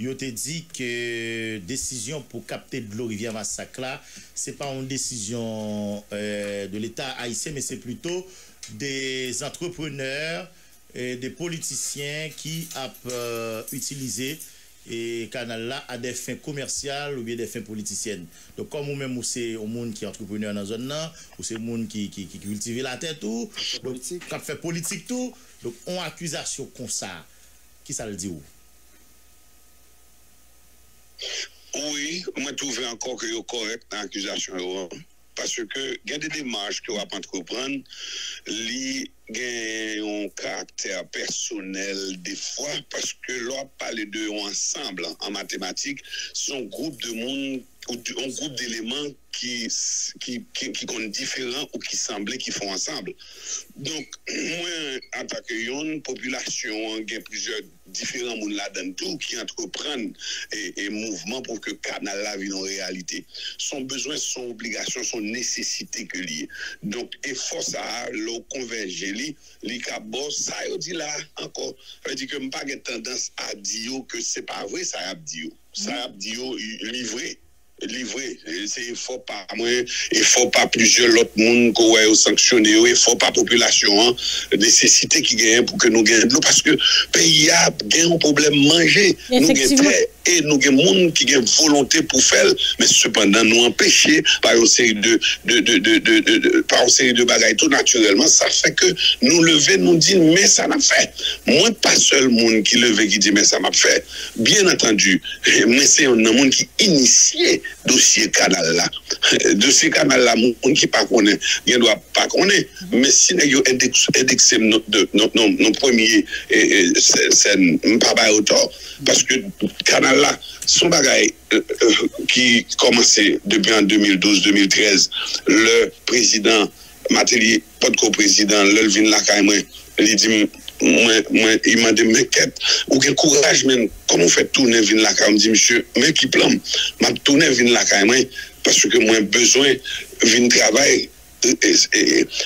il a dit que décision pour capter de l'eau Rivière Massacre, ce n'est pas une décision euh, de l'État haïtien, mais c'est plutôt des entrepreneurs et des politiciens qui ont euh, utilisé le canal là à des fins commerciales ou bien des fins politiciennes. Donc comme vous-même, vous c'est au monde qui est entrepreneur dans la zone là, ou c'est au monde qui, qui, qui cultive la tête tout, qui fait politique tout, donc on accusation comme ça. Qui ça le dit où? Oui, moi trouve encore que c'est correct dans l'accusation. Parce que il y a des démarches que vous avez entreprendre, il y a un caractère personnel des fois, parce que l'on parle de ensemble en mathématiques, c'est un groupe de monde, un groupe d'éléments qui sont qui, qui, qui, qui différents ou qui semblent qui font ensemble. Donc, moi, en tant que population, il y a plusieurs différents mondes là-dedans, tout qui entreprennent et, et mouvements pour que le canal la vienne en réalité. Son besoin, son obligation, son nécessité que lié. Donc, effort ça, le converger, les cabos, ça, il dit là encore. Ça veut dire que je n'ai pas tendance à dire que ce n'est pas vrai, ça a dit. Ça a dit livré. livrer. C'est effort pas moi, effort pas plusieurs autres monde qu'on est sanctionné, effort pas population, nécessité qui gagne pour que nous gagnions parce que pays a un problème manger, nous gagnons et nous gagnons monde qui gagne volonté pour faire, mais cependant nous empêcher par une série de de de de de par une série de bagailles tout naturellement, ça fait que nous lever nous dit mais ça n'a fait. Moi pas seul monde qui lever qui dit mais ça m'a fait. Bien entendu, mais c'est un monde qui initié dossier canal là. Dossier canal là, on qui pas connaît, bien doit pas connaît, mais si nous indexé notre notre premier scène pas ba autant parce que canal là son bagaille qui commençait depuis en deux mille douze deux mille treize le président Matelier, pas de co-président, l'Elvin Lakaïmé, il dit moi, moi, il m'a dit, mais qu'est-ce ou quel courage, même, comment on fait tourner vin la caille? Il me dit, monsieur, mais qui plan? M'a tourné vin la caille, parce que moi, besoin, vin travail,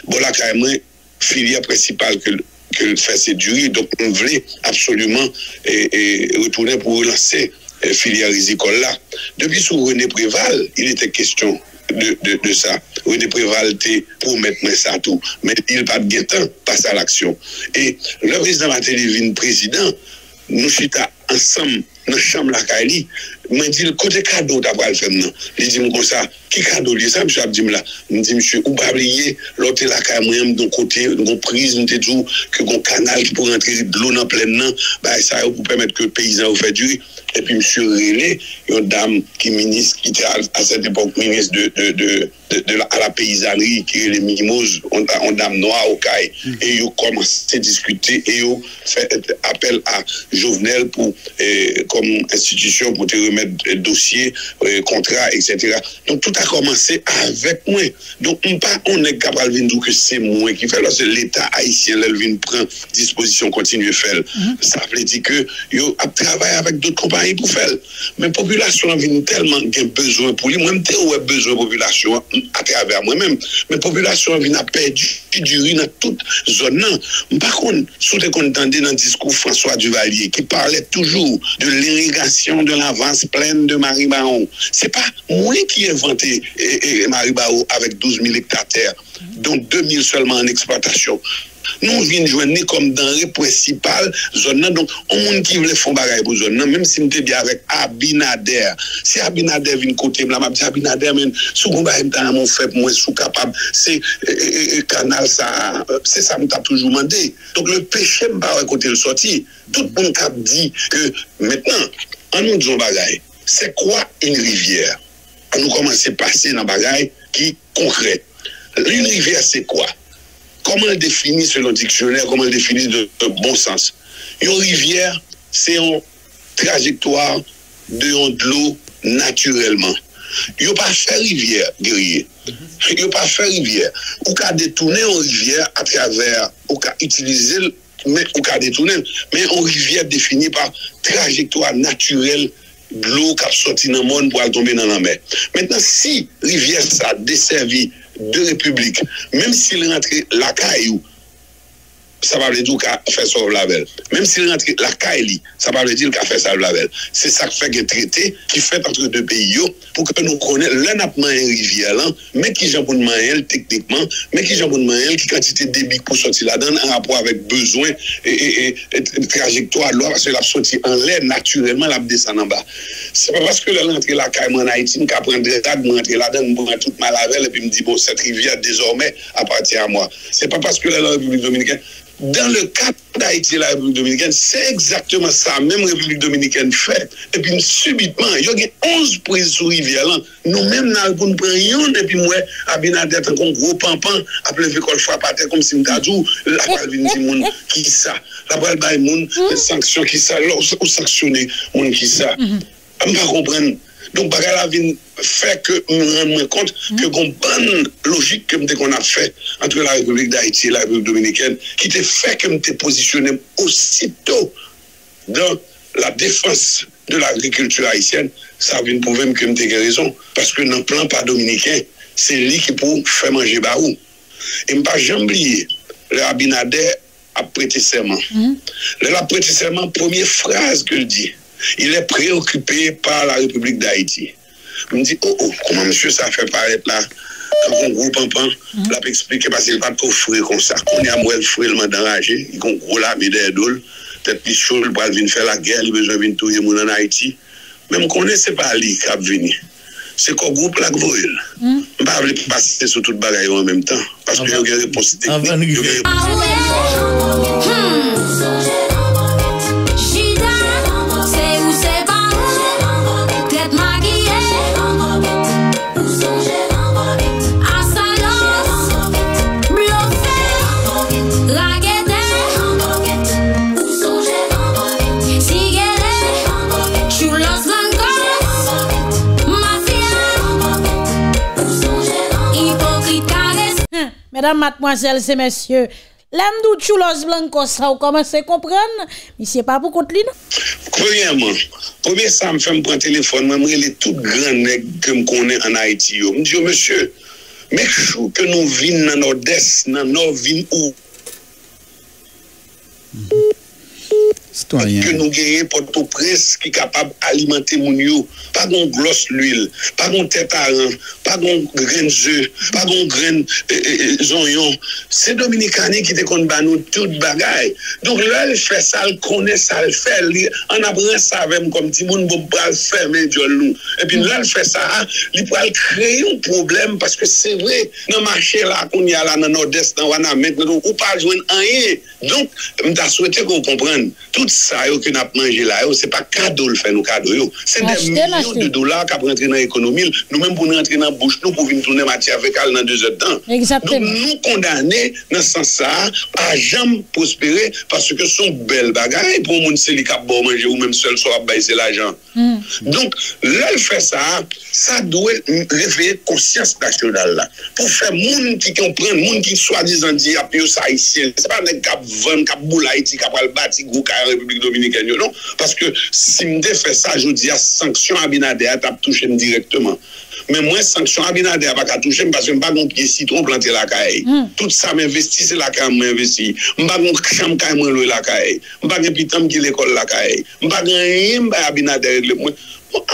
bon, la caille, filière principale que, que le fait, c'est du riz. Donc, on voulait absolument et, et retourner pour relancer la filière rizicole là. Depuis sous René Préval, il était question de, de, de ça. René Préval te promet ça tout. Mais il pas de temps, passe à l'action. Et le président Matélévin, président, nous chita ensemble dans la chambre la Kali, m'a dit le côté cadeau d'après le femme. Il dit comme ça, qui cadeau lui ça, monsieur Abdimla. Il me dit monsieur, ou pas oublier, l'autre la Kali moyen d'un côté, une prise, nous te dit que un canal qui pourrait entrer de l'eau dans plein nan, bah ça pour permettre que paysan au fait du. Et puis monsieur René, une dame qui ministre, qui était à cette époque ministre de, de, de, de, de la, à la paysannerie, qui est les Mimoses, une on, on dame noire au caille. Mm. Et ils commencent à discuter et ils fait appel à Jovenel pour, eh, comme institution pour te remettre dossier, eh, contrat, et cetera. Donc tout a commencé avec moi. Donc on pas on est capable de dire que c'est moi qui fais. C'est l'État haïtien, l'Elvin prend disposition continue faire. Mm. Ça veut dire que yo a travaillé avec d'autres compagnies pour faire. Mais la population a tellement besoin pour lui. Moi-même, j'ai besoin de la population à travers moi-même. Mais la population a perdu du riz dans toute zone. Par contre, si vous entendez dans le discours de François Duvalier, qui parlait toujours de l'irrigation de l'avance pleine de Maribao, c'est pas moi qui ai inventé Maribao avec douze mille hectares, dont deux mille seulement en exploitation. Nous venons joindre comme denrée principale zone nan. Donc, on monde qui veut faire bagaille pour zone nan, même si m'était bien avec Abinader. Si Abinader vient côté là, m'a dit Abinader men sou kon ba m'ta mon fait moi sou capable, c'est canal ça, c'est ça m'ta toujours mandé. Donc le péché m'pa côté le sorti. Tout le monde cap dit que maintenant, en nous disons bagaille, c'est quoi une rivière? On nous commence à passer dans bagaille qui concret. Une rivière c'est quoi? Comment le définir selon le dictionnaire, comment le définir de, de bon sens? Une rivière, c'est une trajectoire de, de l'eau naturellement. Il n'y a pas fait rivière, guerrier. Il n'y a pas fait rivière. Ou qu'à détourner une rivière à travers, ou qu'à utiliser, mais ou qu'à détourner. Mais une rivière définie par trajectoire naturelle de l'eau qui a sorti dans le monde pour tomber dans la mer. Maintenant, si rivière ça a desservi de République, même s'il rentre la caillou, ça va veut dire qu'il a fait sauve la belle. Même s'il rentre la caille, ça va veut dire qu'il a fait sauve la belle. C'est ça qui fait que traité qui fait entre deux pays pour que nous connaissions l'ennappement et rivière, mais qui j'en bonne manuel techniquement, mais qui j'en bonne manuel qui quantité de débit pour sortir là-dedans en rapport avec besoin et, et, et, et trajectoire, parce que la sortie en l'air naturellement, la descend en bas. C'est pas parce que là, l'entrée la caille en Haïti, nous prendre des dates, nous rentrer là-dedans, nous prendre toute ma lavelle et puis me dit, bon, cette rivière désormais appartient à moi. C'est pas parce que là, la République dominicaine. Dans le cas d'Haïti et la République dominicaine, c'est exactement ça. Même la République dominicaine fait. Et puis, subitement, il y a onze prises sur rivière. Nous-mêmes, nous prenons une. Et puis, moi, Abinader, un gros pampan, à pleuver qu'on le frappe à terre comme si m'ta dit, la palvine dit, moun, qui ça? La palvine moun, sanction qui ça? Ou sanctionner, moun, qui ça? Je ne peux pas comprendre. Donc, la vie fait que je me rends compte que la bonne logique qu'on a fait entre la République d'Haïti et la République dominicaine, qui te fait que je me positionné aussitôt dans la défense de l'agriculture haïtienne, ça vient prouver que je me raison. Parce que dans le plan pas dominicain, c'est lui qui peut faire manger Barou. Et je ne pas jamais oublier, le Abinader a prêté serment. Le a prêté serment, première phrase que je dis. Il est préoccupé par la République d'Haïti. Je me dis, oh, oh, comment monsieur ça fait paraître là? Quand on groupe en pan, l'a expliqué parce qu'il n'a pas de fouet comme ça. Quand il y a un fouet, il m'a enragé. Il a un gros là, il a des doules. Peut-être qu'il vient faire la guerre, il besoin de tout le monde en Haïti. Même qu'on ne sait pas lui qui a venu. C'est qu'au groupe la gvoil. Je ne vais pas passer sur toute bagaille en même temps. Parce qu'il y a une réponse technique. Mesdames, mademoiselles et messieurs, l'âme d'où Choulos Blanco, ça, vous commencez à comprendre, mais c'est pas pour contre lui. Premièrement, premier ça me fait me prendre téléphone, moi, les tout grands nègres que je connais en Haïti. Je me dis, monsieur, mais chou que nous vînes dans nord-est, dans nord-vînes où? Que nous gagnons Port-au-Prince qui est capable d'alimenter mon yo. Pas de gloss l'huile, pas de tête à rang, pas de graines d'œufs, pas de graines d'oignons. C'est Dominicains qui te comptent nous toutes bagaille. Donc là, elle fait ça, elle connaît ça, elle fait. On apprend ça avec moi comme tout le monde, bon, pour le faire, mais Dieu nous. Et puis là, elle fait ça, elle peut créer un problème parce que c'est vrai, dans le marché là, qu'on y a là, dans le nord-est, dans Wanament, on ne pas jouer rien. Donc, je souhaite qu'on comprenne. Tout ça que nous avons mangé là, ce n'est pas cadeau le fait, nous cadeau. C'est des millions de dollars qui rentrent dans l'économie. Nous-mêmes, pour nous rentrer dans la bouche, nous pouvons tourner matière fécale dans deux heures de temps. Exactement. Donc, nous condamnons dans ce sens-là à jamais prospérer parce que ce sont belles bagages pour nous, c'est les capables de manger ou même seul, soit baisser l'argent. Mm. Donc, là, le fait ça, ça doit réveiller conscience nationale là. Pour faire monde qui comprend, monde qui soi-disant dit, appuyer ça ici. Ce n'est pas des cap vingt, cap boulaïti, cap albati, gros République Dominicaine, non? Parce que si je fais ça, je dis à sanction Abinader, tu as touché directement. Mais moi, sanction Abinader, je n'ai pas touché parce que je n'ai pas mon pied citron planté la caille. Mm. Tout ça, m'investit, c'est la caille, m'investit. Je n'ai pas mon chambre, je m'en la caille. Je n'ai pas mon pitam qui l'école la caille. Je n'ai pas rien à Abinader.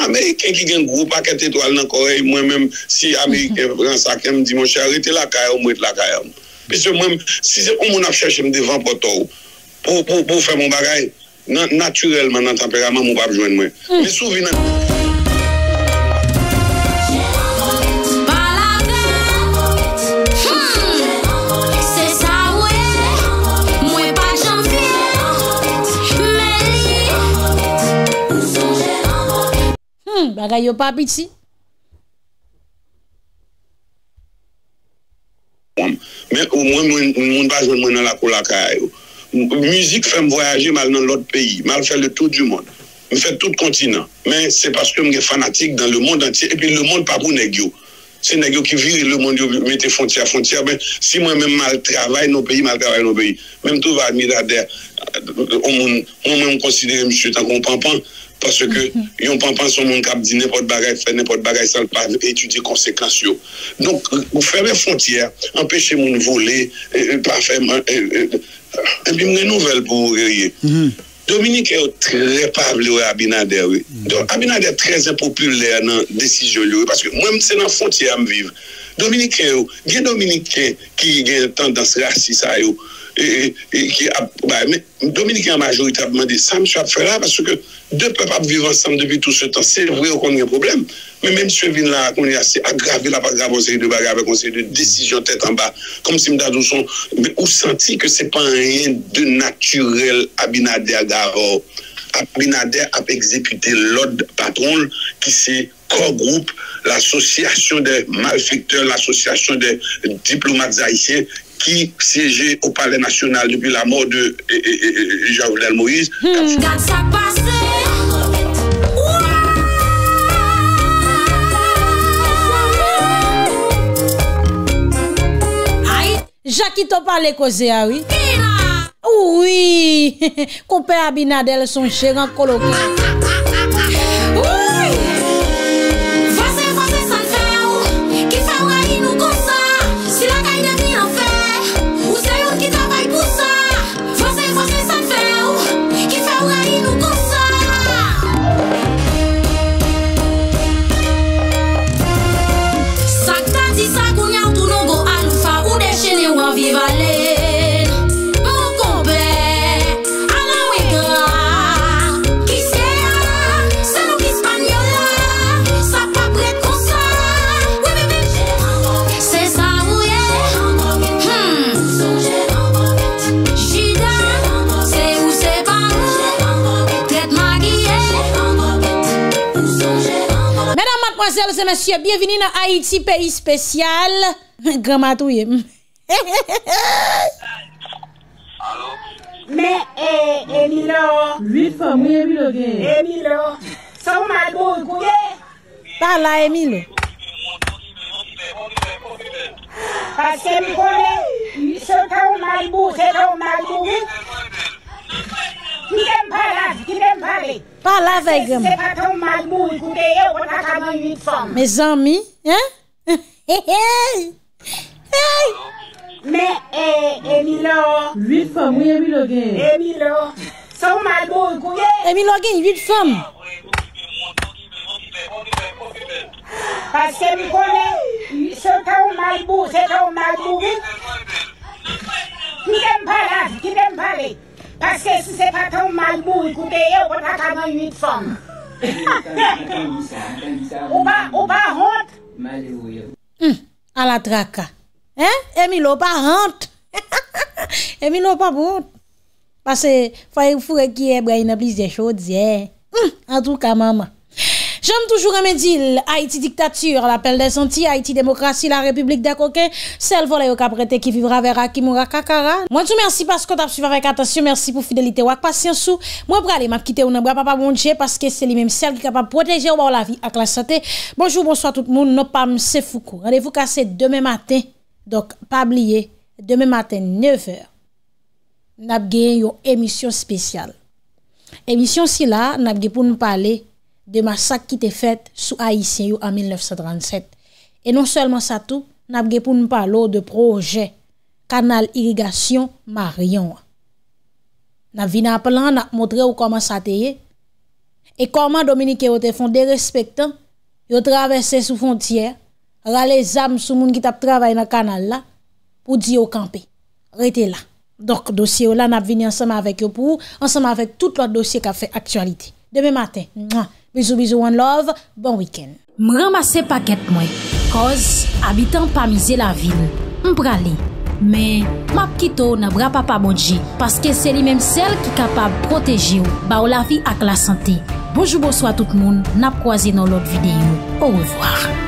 Américain qui a un gros paquet d'étoiles dans la Corée, moi-même, si Américain prend ça, je me dis, mon cher, arrêtez la caille, on mette la caille. Parce que moi, si c'est comme on a cherché devant Porto, Pour, pour, pour faire mon bagage, naturellement, dans le tempérament, je ne vais pas besoin de moi. Mais souvent, hmm, bagage yo pas petit. Mais au moins, on ne va pas jouer dans la colacao. Musique fait me voyager mal dans l'autre pays, mal faire le tour du monde, me fait tout le continent. Mais c'est parce que je suis fanatique dans le monde entier. Et puis le monde pas pour négio. C'est négio qui vire le monde, mettez frontière, frontière. Ben, si moi-même mal travaille nos pays, mal travaille nos pays. Même tout va admirader. On considère monsieur tant qu'on pampan. Parce que, mm-hmm. Yon pampan son monde cap dit n'importe bagaille, fait n'importe bagaille, sans pas étudier conséquences. Donc, vous fermez les frontières, empêchez mon voler, et, et pas faire. Et, et, et puis, une nouvelle pour vous. Mm-hmm. Dominique est très pable à Abinader. Mm-hmm. Donc, Abinader est très impopulaire dans la décision. Parce que moi-même, c'est dans la frontière que je vis. Dominique, il y a des Dominicains qui ont une tendance raciste à eux. Et, et qui a, bah, mais Dominicain majoritaire a demandé ça, monsieur a fait là, parce que deux peuples vivent ensemble depuis tout ce temps. C'est vrai qu'on a un problème. Mais même si on vient là, on est assez aggravé, là, pas grave, on s'est de bagarre avec on s'est de décision tête en bas. Comme si Mdadou son, mais on sentit que c'est pas rien de naturel Abinader Garo. Abinader a exécuté l'ordre patron qui c'est corps groupe, l'association des malfecteurs, l'association des diplomates haïtiens qui siégeait au Palais national depuis la mort de eh, eh, eh, Jovenel Moïse. Hmm. Jacques t'a parlé causé, ah oui. Oui, coupé Abinader son cher en colloque. Mesdames et messieurs, bienvenue dans Haïti, pays spécial. Grand matouille. Allô? Mais, eh, Emilio. Huit femmes, oui, Emilio. Emilio. Ça vous m'a dit, vous pas là, Emilio. Parce que vous connaissez, c'est quand mal bourré, c'est quand mal bourré. Qui t'aime pas là, qui t'aime pas là. Pas là avec eux. C'est pas quand mal bourré, écoutez, on a quand même huit femmes. Mes amis, hein? Mais, eh, Emilio. Huit femmes, oui, Emilio. Emilio. C'est quand mal bourré, écoutez. Emilio, huit femmes. Parce que vous connaissez, c'est quand mal bourré, c'est quand mal bourré. Qui t'aime pas là, qui t'aime pas là. Parce que si c'est pas ton malbou, écoutez, on a quarante-huit femmes. Ou pas, ou pas honte? À la traque. Hein? Emilio, pas honte. Emilio, pas honte. Parce que, il faut qu'il y ait plusieurs choses. En tout cas, maman. J'aime toujours aimer dire Haïti dictature, l'appel des Antilles, Haïti démocratie, la République des coquins, celle volée au caprété qui vivra vers qui mourra kakara. Moi tout merci parce que t'as suivi avec attention, merci pour fidélité ou patience. Moi pour aller m'a quitter ou n'embra papa bon Dieu parce que c'est lui même celle qui est capable de protéger ou la vie avec la santé. Bonjour, bonsoir tout le monde, non pas c'est Fouco. Rendez-vous cassé demain matin. Donc pas oublier demain matin neuf heures. N'a gagné une émission spéciale. Émission si là, n'a gagné pour nous parler de massacre qui était fait sous Haïtien en mille neuf cent trente-sept. Et non seulement ça tout, n'a pour nous parler de projet canal irrigation Marion. N'a vu n'a plan, n'a montré comment ça t'est et comment Dominique ont été fondés respectant, ont traversé sous frontière, ralé zam sous moun qui t'a travaillé dans canal là pour dire au camper. Restez là. Donc dossier là n'a venu ensemble avec yo pour ensemble avec tout l'autre dossier qui a fait actualité. Demain matin. Mouah. Bisous, bisous, one love. Bon week-end. M'ramasse paquet moi. Cause, habitant pas misé la ville. M'pralé. Mais, m'a p'kito n'a bra papa bonji. Parce que c'est lui-même celle qui est capable de protéger ou, ba ou la vie ak la santé. Bonjour, bonsoir tout le monde. N'a croisé dans l'autre vidéo. Au revoir.